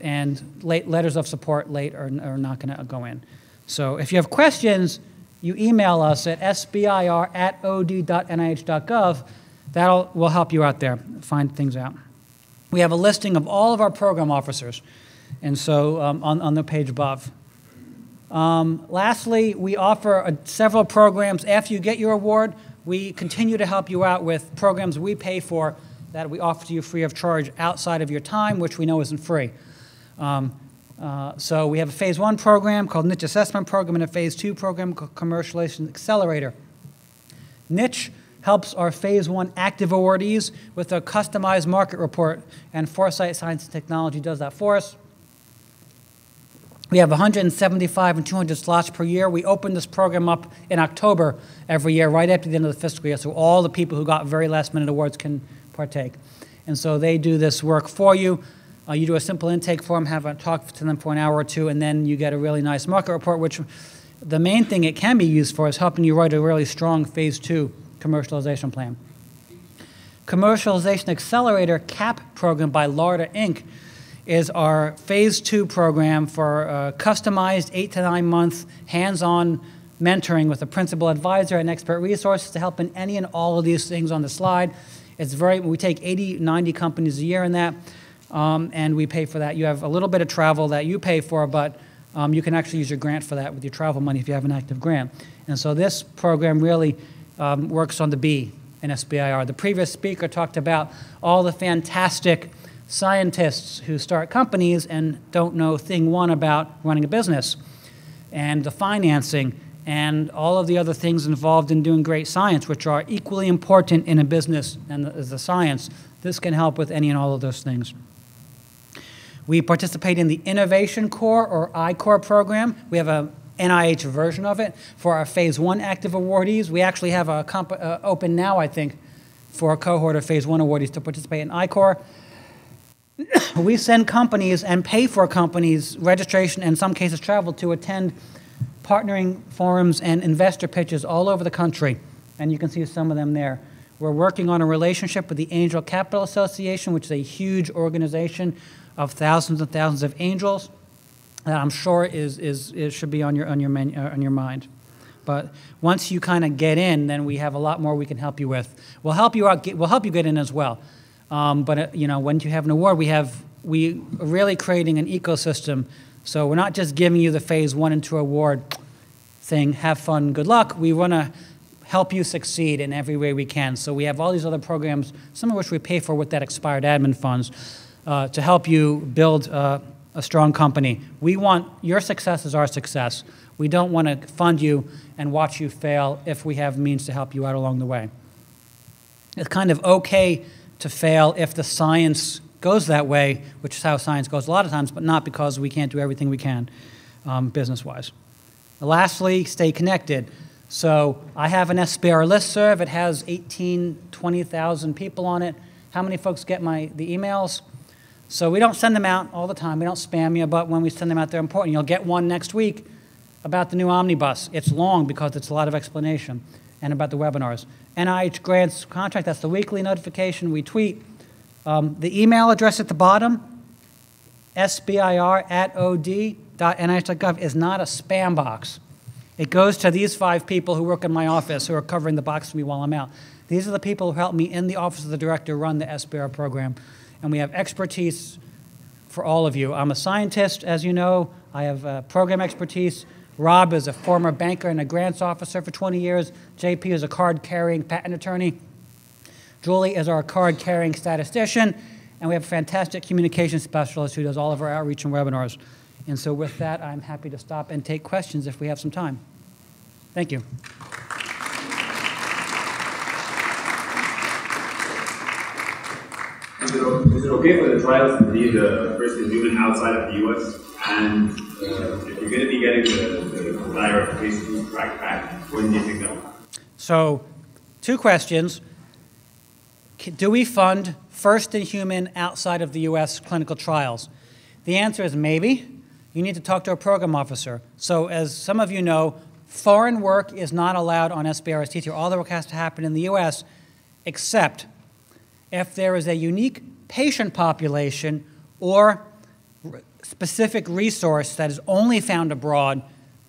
and late letters of support late are, are not going to go in. So if you have questions, you email us at S B I R at O D dot N I H dot gov. That will help you out there, find things out. We have a listing of all of our program officers, and so um, on, on the page above. Um, lastly, we offer uh, several programs. After you get your award, we continue to help you out with programs we pay for that we offer to you free of charge outside of your time, which we know isn't free. Um, uh, so we have a phase one program called Niche Assessment Program and a phase two program called Commercialization Accelerator. Niche helps our phase one active awardees with a customized market report, and Foresight Science and Technology does that for us. We have one hundred seventy-five and two hundred slots per year. We open this program up in October every year, right after the end of the fiscal year, so all the people who got very last minute awards can partake. And so they do this work for you. Uh, you do a simple intake form, have a talk to them for an hour or two, and then you get a really nice market report, which the main thing it can be used for is helping you write a really strong phase two commercialization plan. Commercialization Accelerator CAP program by LARDA Incorporated is our phase two program for uh, customized eight to nine month hands-on mentoring with a principal advisor and expert resources to help in any and all of these things on the slide. It's very, we take eighty, ninety companies a year in that, um, and we pay for that. You have a little bit of travel that you pay for, but um, you can actually use your grant for that with your travel money if you have an active grant. And so this program really Um, works on the B in S B I R. The previous speaker talked about all the fantastic scientists who start companies and don't know thing one about running a business and the financing and all of the other things involved in doing great science, which are equally important in a business and as the science. This can help with any and all of those things. We participate in the Innovation Corps or I Corps program. We have a N I H version of it for our phase one active awardees. We actually have a comp uh, open now, I think, for a cohort of phase one awardees to participate in I Corps. We send companies and pay for companies registration and in some cases travel to attend partnering forums and investor pitches all over the country. And you can see some of them there. We're working on a relationship with the Angel Capital Association, which is a huge organization of thousands and thousands of angels. That I'm sure is, is, is should be on your, on your, menu, on your mind. But once you kind of get in, then we have a lot more we can help you with. We'll help you out, get, we'll help you get in as well. Um, but uh, you know, when you have an award, we have, we are really creating an ecosystem. So we're not just giving you the phase one and two award saying, have fun, good luck. We want to help you succeed in every way we can. So we have all these other programs, some of which we pay for with that expired admin funds uh, to help you build uh, a strong company. We want your success is our success. We don't want to fund you and watch you fail if we have means to help you out along the way. It's kind of okay to fail if the science goes that way, which is how science goes a lot of times, but not because we can't do everything we can um, business-wise. Lastly, stay connected. So I have an S B R listserv. It has eighteen, twenty thousand people on it. How many folks get my the emails? So we don't send them out all the time. We don't spam you, but when we send them out, they're important. You'll get one next week about the new omnibus. It's long because it's a lot of explanation and about the webinars. N I H grants contract, that's the weekly notification we tweet. Um, the email address at the bottom, S B I R at O D dot N I H dot gov, is not a spam box. It goes to these five people who work in my office who are covering the box for me while I'm out. These are the people who help me in the office of the director run the S B R program. And we have expertise for all of you. I'm a scientist, as you know. I have uh, program expertise. Rob is a former banker and a grants officer for twenty years. J P is a card-carrying patent attorney. Julie is our card-carrying statistician, and we have a fantastic communication specialist who does all of our outreach and webinars. And so with that, I'm happy to stop and take questions if we have some time. Thank you. Is it, is it okay for the trials to be the first in human outside of the U S? And uh, if you're going to be getting the, the desire of phase two track back, when do you think that will happen? So, two questions. Do we fund first in human outside of the U S clinical trials? The answer is maybe. You need to talk to a program officer. So, as some of you know, foreign work is not allowed on S B I R S T T R. All the work has to happen in the U S, except if there is a unique patient population or specific resource that is only found abroad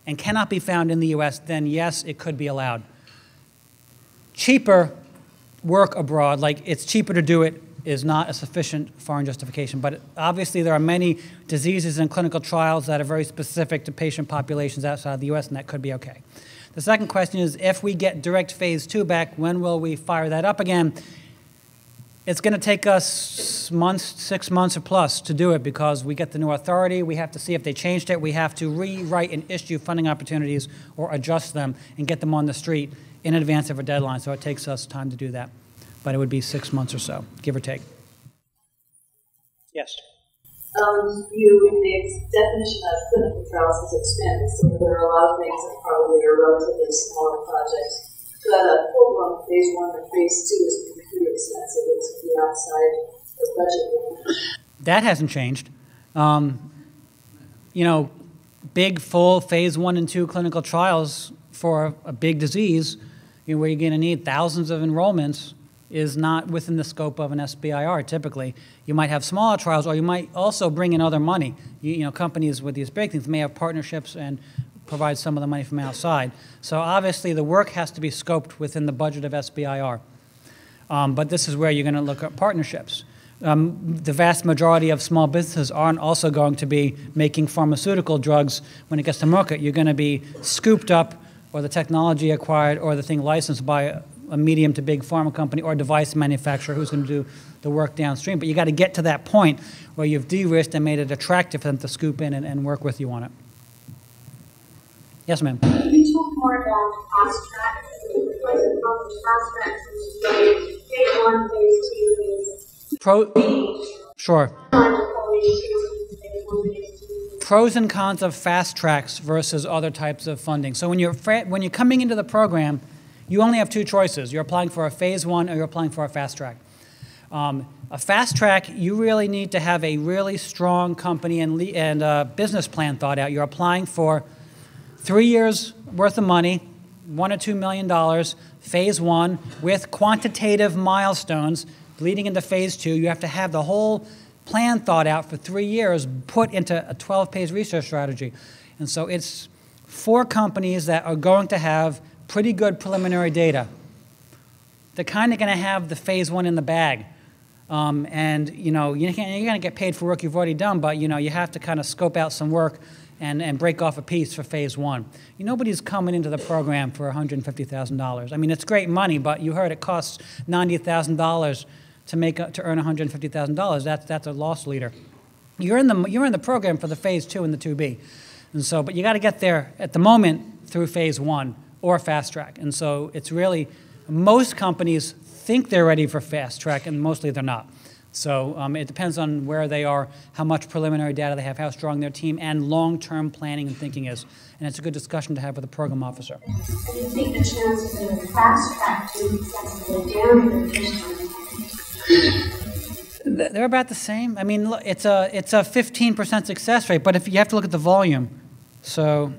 and cannot be found in the U S, then yes, it could be allowed. Cheaper work abroad, like it's cheaper to do it, is not a sufficient foreign justification. But obviously there are many diseases in clinical trials that are very specific to patient populations outside of the U S, and that could be okay. The second question is, if we get direct phase two back, when will we fire that up again? It's going to take us months, six months or plus to do it, because we get the new authority, we have to see if they changed it, we have to rewrite and issue funding opportunities or adjust them and get them on the street in advance of a deadline. So it takes us time to do that. But it would be six months or so, give or take. Yes? Um, you, the definition of clinical trials has expanded, so there are a lot of things that probably are relatively smaller projects. But a full-blown phase one or phase two is pretty expensive. It's the outside of budget. That hasn't changed. Um, you know, big full phase one and two clinical trials for a big disease, you know, where you're going to need thousands of enrollments, is not within the scope of an S B I R typically. You might have smaller trials, or you might also bring in other money. You, you know, companies with these big things may have partnerships and provide some of the money from outside. So obviously the work has to be scoped within the budget of S B I R. Um, but this is where you're going to look at partnerships. Um, the vast majority of small businesses aren't also going to be making pharmaceutical drugs when it gets to market. You're going to be scooped up, or the technology acquired, or the thing licensed by a medium to big pharma company or device manufacturer who's going to do the work downstream. But you got to get to that point where you've de-risked and made it attractive for them to scoop in and, and work with you on it. Yes, ma'am. Can you talk more about fast track? Pro, sure. Pros and cons of fast tracks versus other types of funding. So when you're when you're coming into the program, you only have two choices. You're applying for a phase one, or you're applying for a fast track. Um, a fast track, you really need to have a really strong company and and uh, business plan thought out. You're applying for three years worth of money, one or two million dollars, phase one, with quantitative milestones leading into phase two. You have to have the whole plan thought out for three years, put into a twelve-page research strategy. And so it's four companies that are going to have pretty good preliminary data. They're kind of going to have the phase one in the bag. Um, and, you know, you can't, you're going to get paid for work you've already done, but, you know, you have to kind of scope out some work And, and break off a piece for phase one. You, nobody's coming into the program for one hundred fifty thousand dollars. I mean, it's great money, but you heard it costs ninety thousand dollars to make a, to earn one hundred fifty thousand dollars. That's that's a loss leader. You're in the you're in the program for the phase two and the two B, and so but you got to get there at the moment through phase one or fast track. And so it's really, most companies think they're ready for fast track, and mostly they're not. So um, it depends on where they are, how much preliminary data they have, how strong their team and long-term planning and thinking is. And it's a good discussion to have with a program officer. Do you think the chances of a fast track to successfully down the They're about the same. I mean, look, it's a it's a fifteen percent success rate, but if you have to look at the volume. So,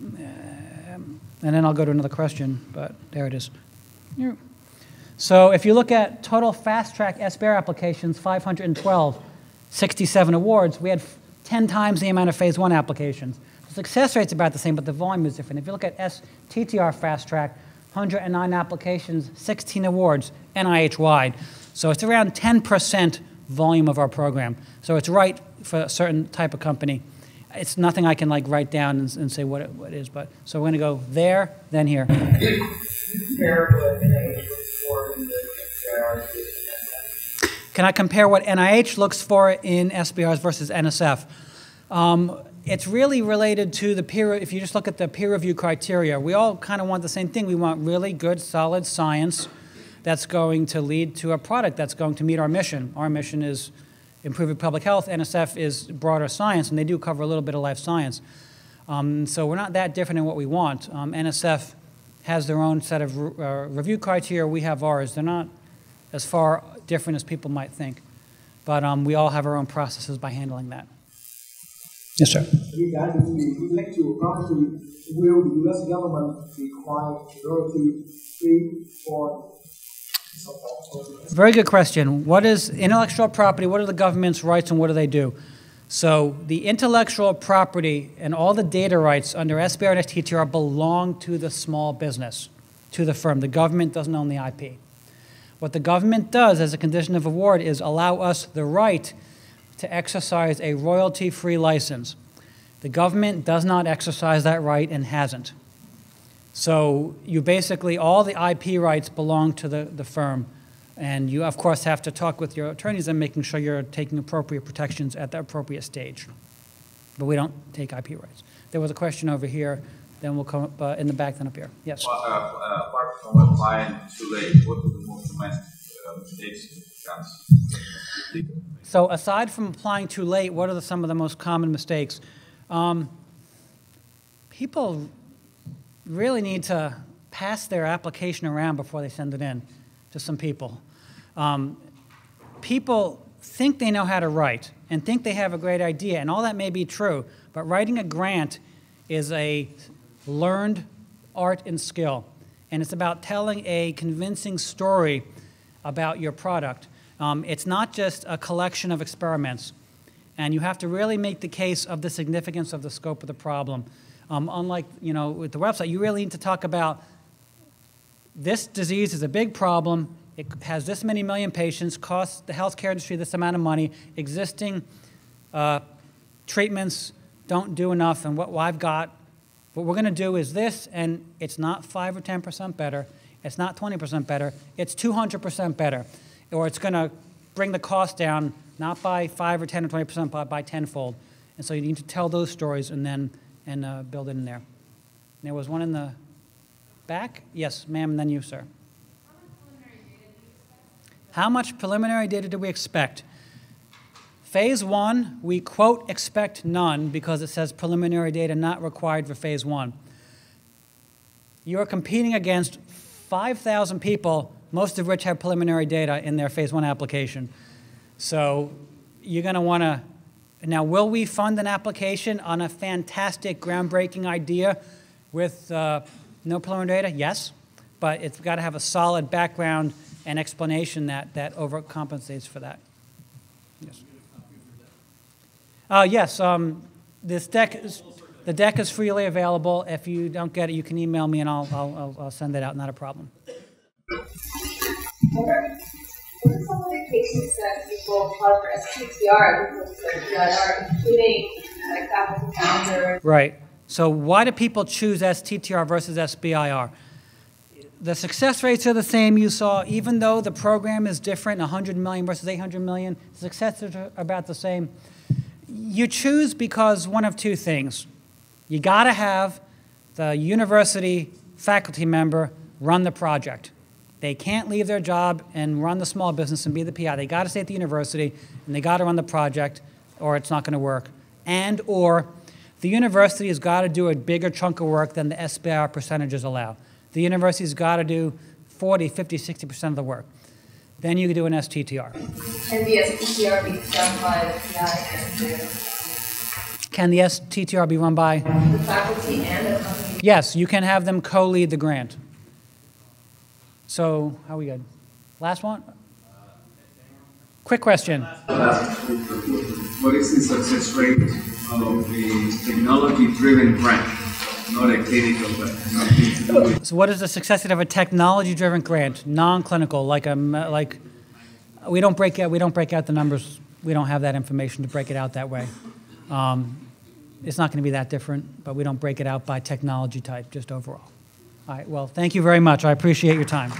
um, and then I'll go to another question, but there it is. Yeah. So if you look at total fast-track S B I R applications, five hundred twelve, sixty-seven awards, we had ten times the amount of phase one applications. The success rate's about the same, but the volume is different. If you look at S T T R fast-track, one hundred nine applications, sixteen awards, N I H-wide. So it's around ten percent volume of our program. So it's right for a certain type of company. It's nothing I can like write down and, and say what it, what it is, but so we're gonna go there, then here. Or in the S B I R. Can I compare what N I H looks for in S B Rs versus N S F? Um, it's really related to the peer, if you just look at the peer review criteria, we all kind of want the same thing. We want really good, solid science that's going to lead to a product that's going to meet our mission. Our mission is improving public health. N S F is broader science, and they do cover a little bit of life science. Um, so we're not that different in what we want. Um, N S F has their own set of re uh, review criteria. We have ours. They're not as far different as people might think. But um, we all have our own processes by handling that. Yes, sir. Regarding the intellectual property, will the U S government require royalty free or something? Very good question. What is intellectual property? What are the government's rights and what do they do? So the intellectual property and all the data rights under S B R and S T T R belong to the small business, to the firm. The government doesn't own the I P. What the government does as a condition of award is allow us the right to exercise a royalty-free license. The government does not exercise that right and hasn't. So you basically, all the I P rights belong to the, the firm. And you, of course, have to talk with your attorneys and making sure you're taking appropriate protections at the appropriate stage. But we don't take I P rights. There was a question over here. Then we'll come up uh, in the back, then up here. Yes? Well, uh, uh, apart from applying too late, what are the most domestic uh, mistakes? So aside from applying too late, what are the, some of the most common mistakes? Um, people really need to pass their application around before they send it in to some people. Um, people think they know how to write and think they have a great idea, and all that may be true, but writing a grant is a learned art and skill, and it's about telling a convincing story about your product. Um, it's not just a collection of experiments, and you have to really make the case of the significance of the scope of the problem. Um, unlike, you know, with the website, you really need to talk about this disease is a big problem, it has this many million patients, costs the healthcare industry this amount of money, existing uh, treatments don't do enough, and what I've got, what we're gonna do is this, and it's not five or ten percent better, it's not twenty percent better, it's two hundred percent better. Or it's going to bring the cost down, not by five or ten or twenty percent, but by tenfold. And so you need to tell those stories and then and uh, build it in there. And there was one in the back. Yes, ma'am, and then you, sir. How much preliminary data do we expect? Phase one, we quote expect none because it says preliminary data not required for phase one. You are competing against five thousand people, most of which have preliminary data in their phase one application. So you're going to want to, now will we fund an application on a fantastic groundbreaking idea with uh, no preliminary data? Yes, but it's got to have a solid background and explanation that, that overcompensates for that. Yes. Uh, yes, um, this deck is, the deck is freely available. If you don't get it, you can email me and I'll, I'll, I'll send that out, not a problem. What are some limitations that people have for S T T R as opposed to S B I R, including like faculty founders? Right. So why do people choose S T T R versus S B I R? The success rates are the same. You saw, even though the program is different, one hundred million versus eight hundred million, success rates are about the same. You choose because one of two things. You got to have the university faculty member run the project. They can't leave their job and run the small business and be the P I. They got to stay at the university, and they got to run the project, or it's not going to work. And or the university has got to do a bigger chunk of work than the S B I R percentages allow. The university's got to do forty, fifty, sixty percent of the work. Then you can do an S T T R. Can the S T T R be run by the P I? Can the S T T R be run by? The faculty and the company? Yes, you can have them co-lead the grant. So, how are we good? Last one? Quick question. What is the success rate of the technology-driven grant? Not a clinical, but nothing to do with. So what is the success rate of a technology-driven grant? Non-clinical, like a, like, we don't break out, we don't break out the numbers. We don't have that information to break it out that way. Um, it's not going to be that different, but we don't break it out by technology type, just overall. All right, well, thank you very much. I appreciate your time.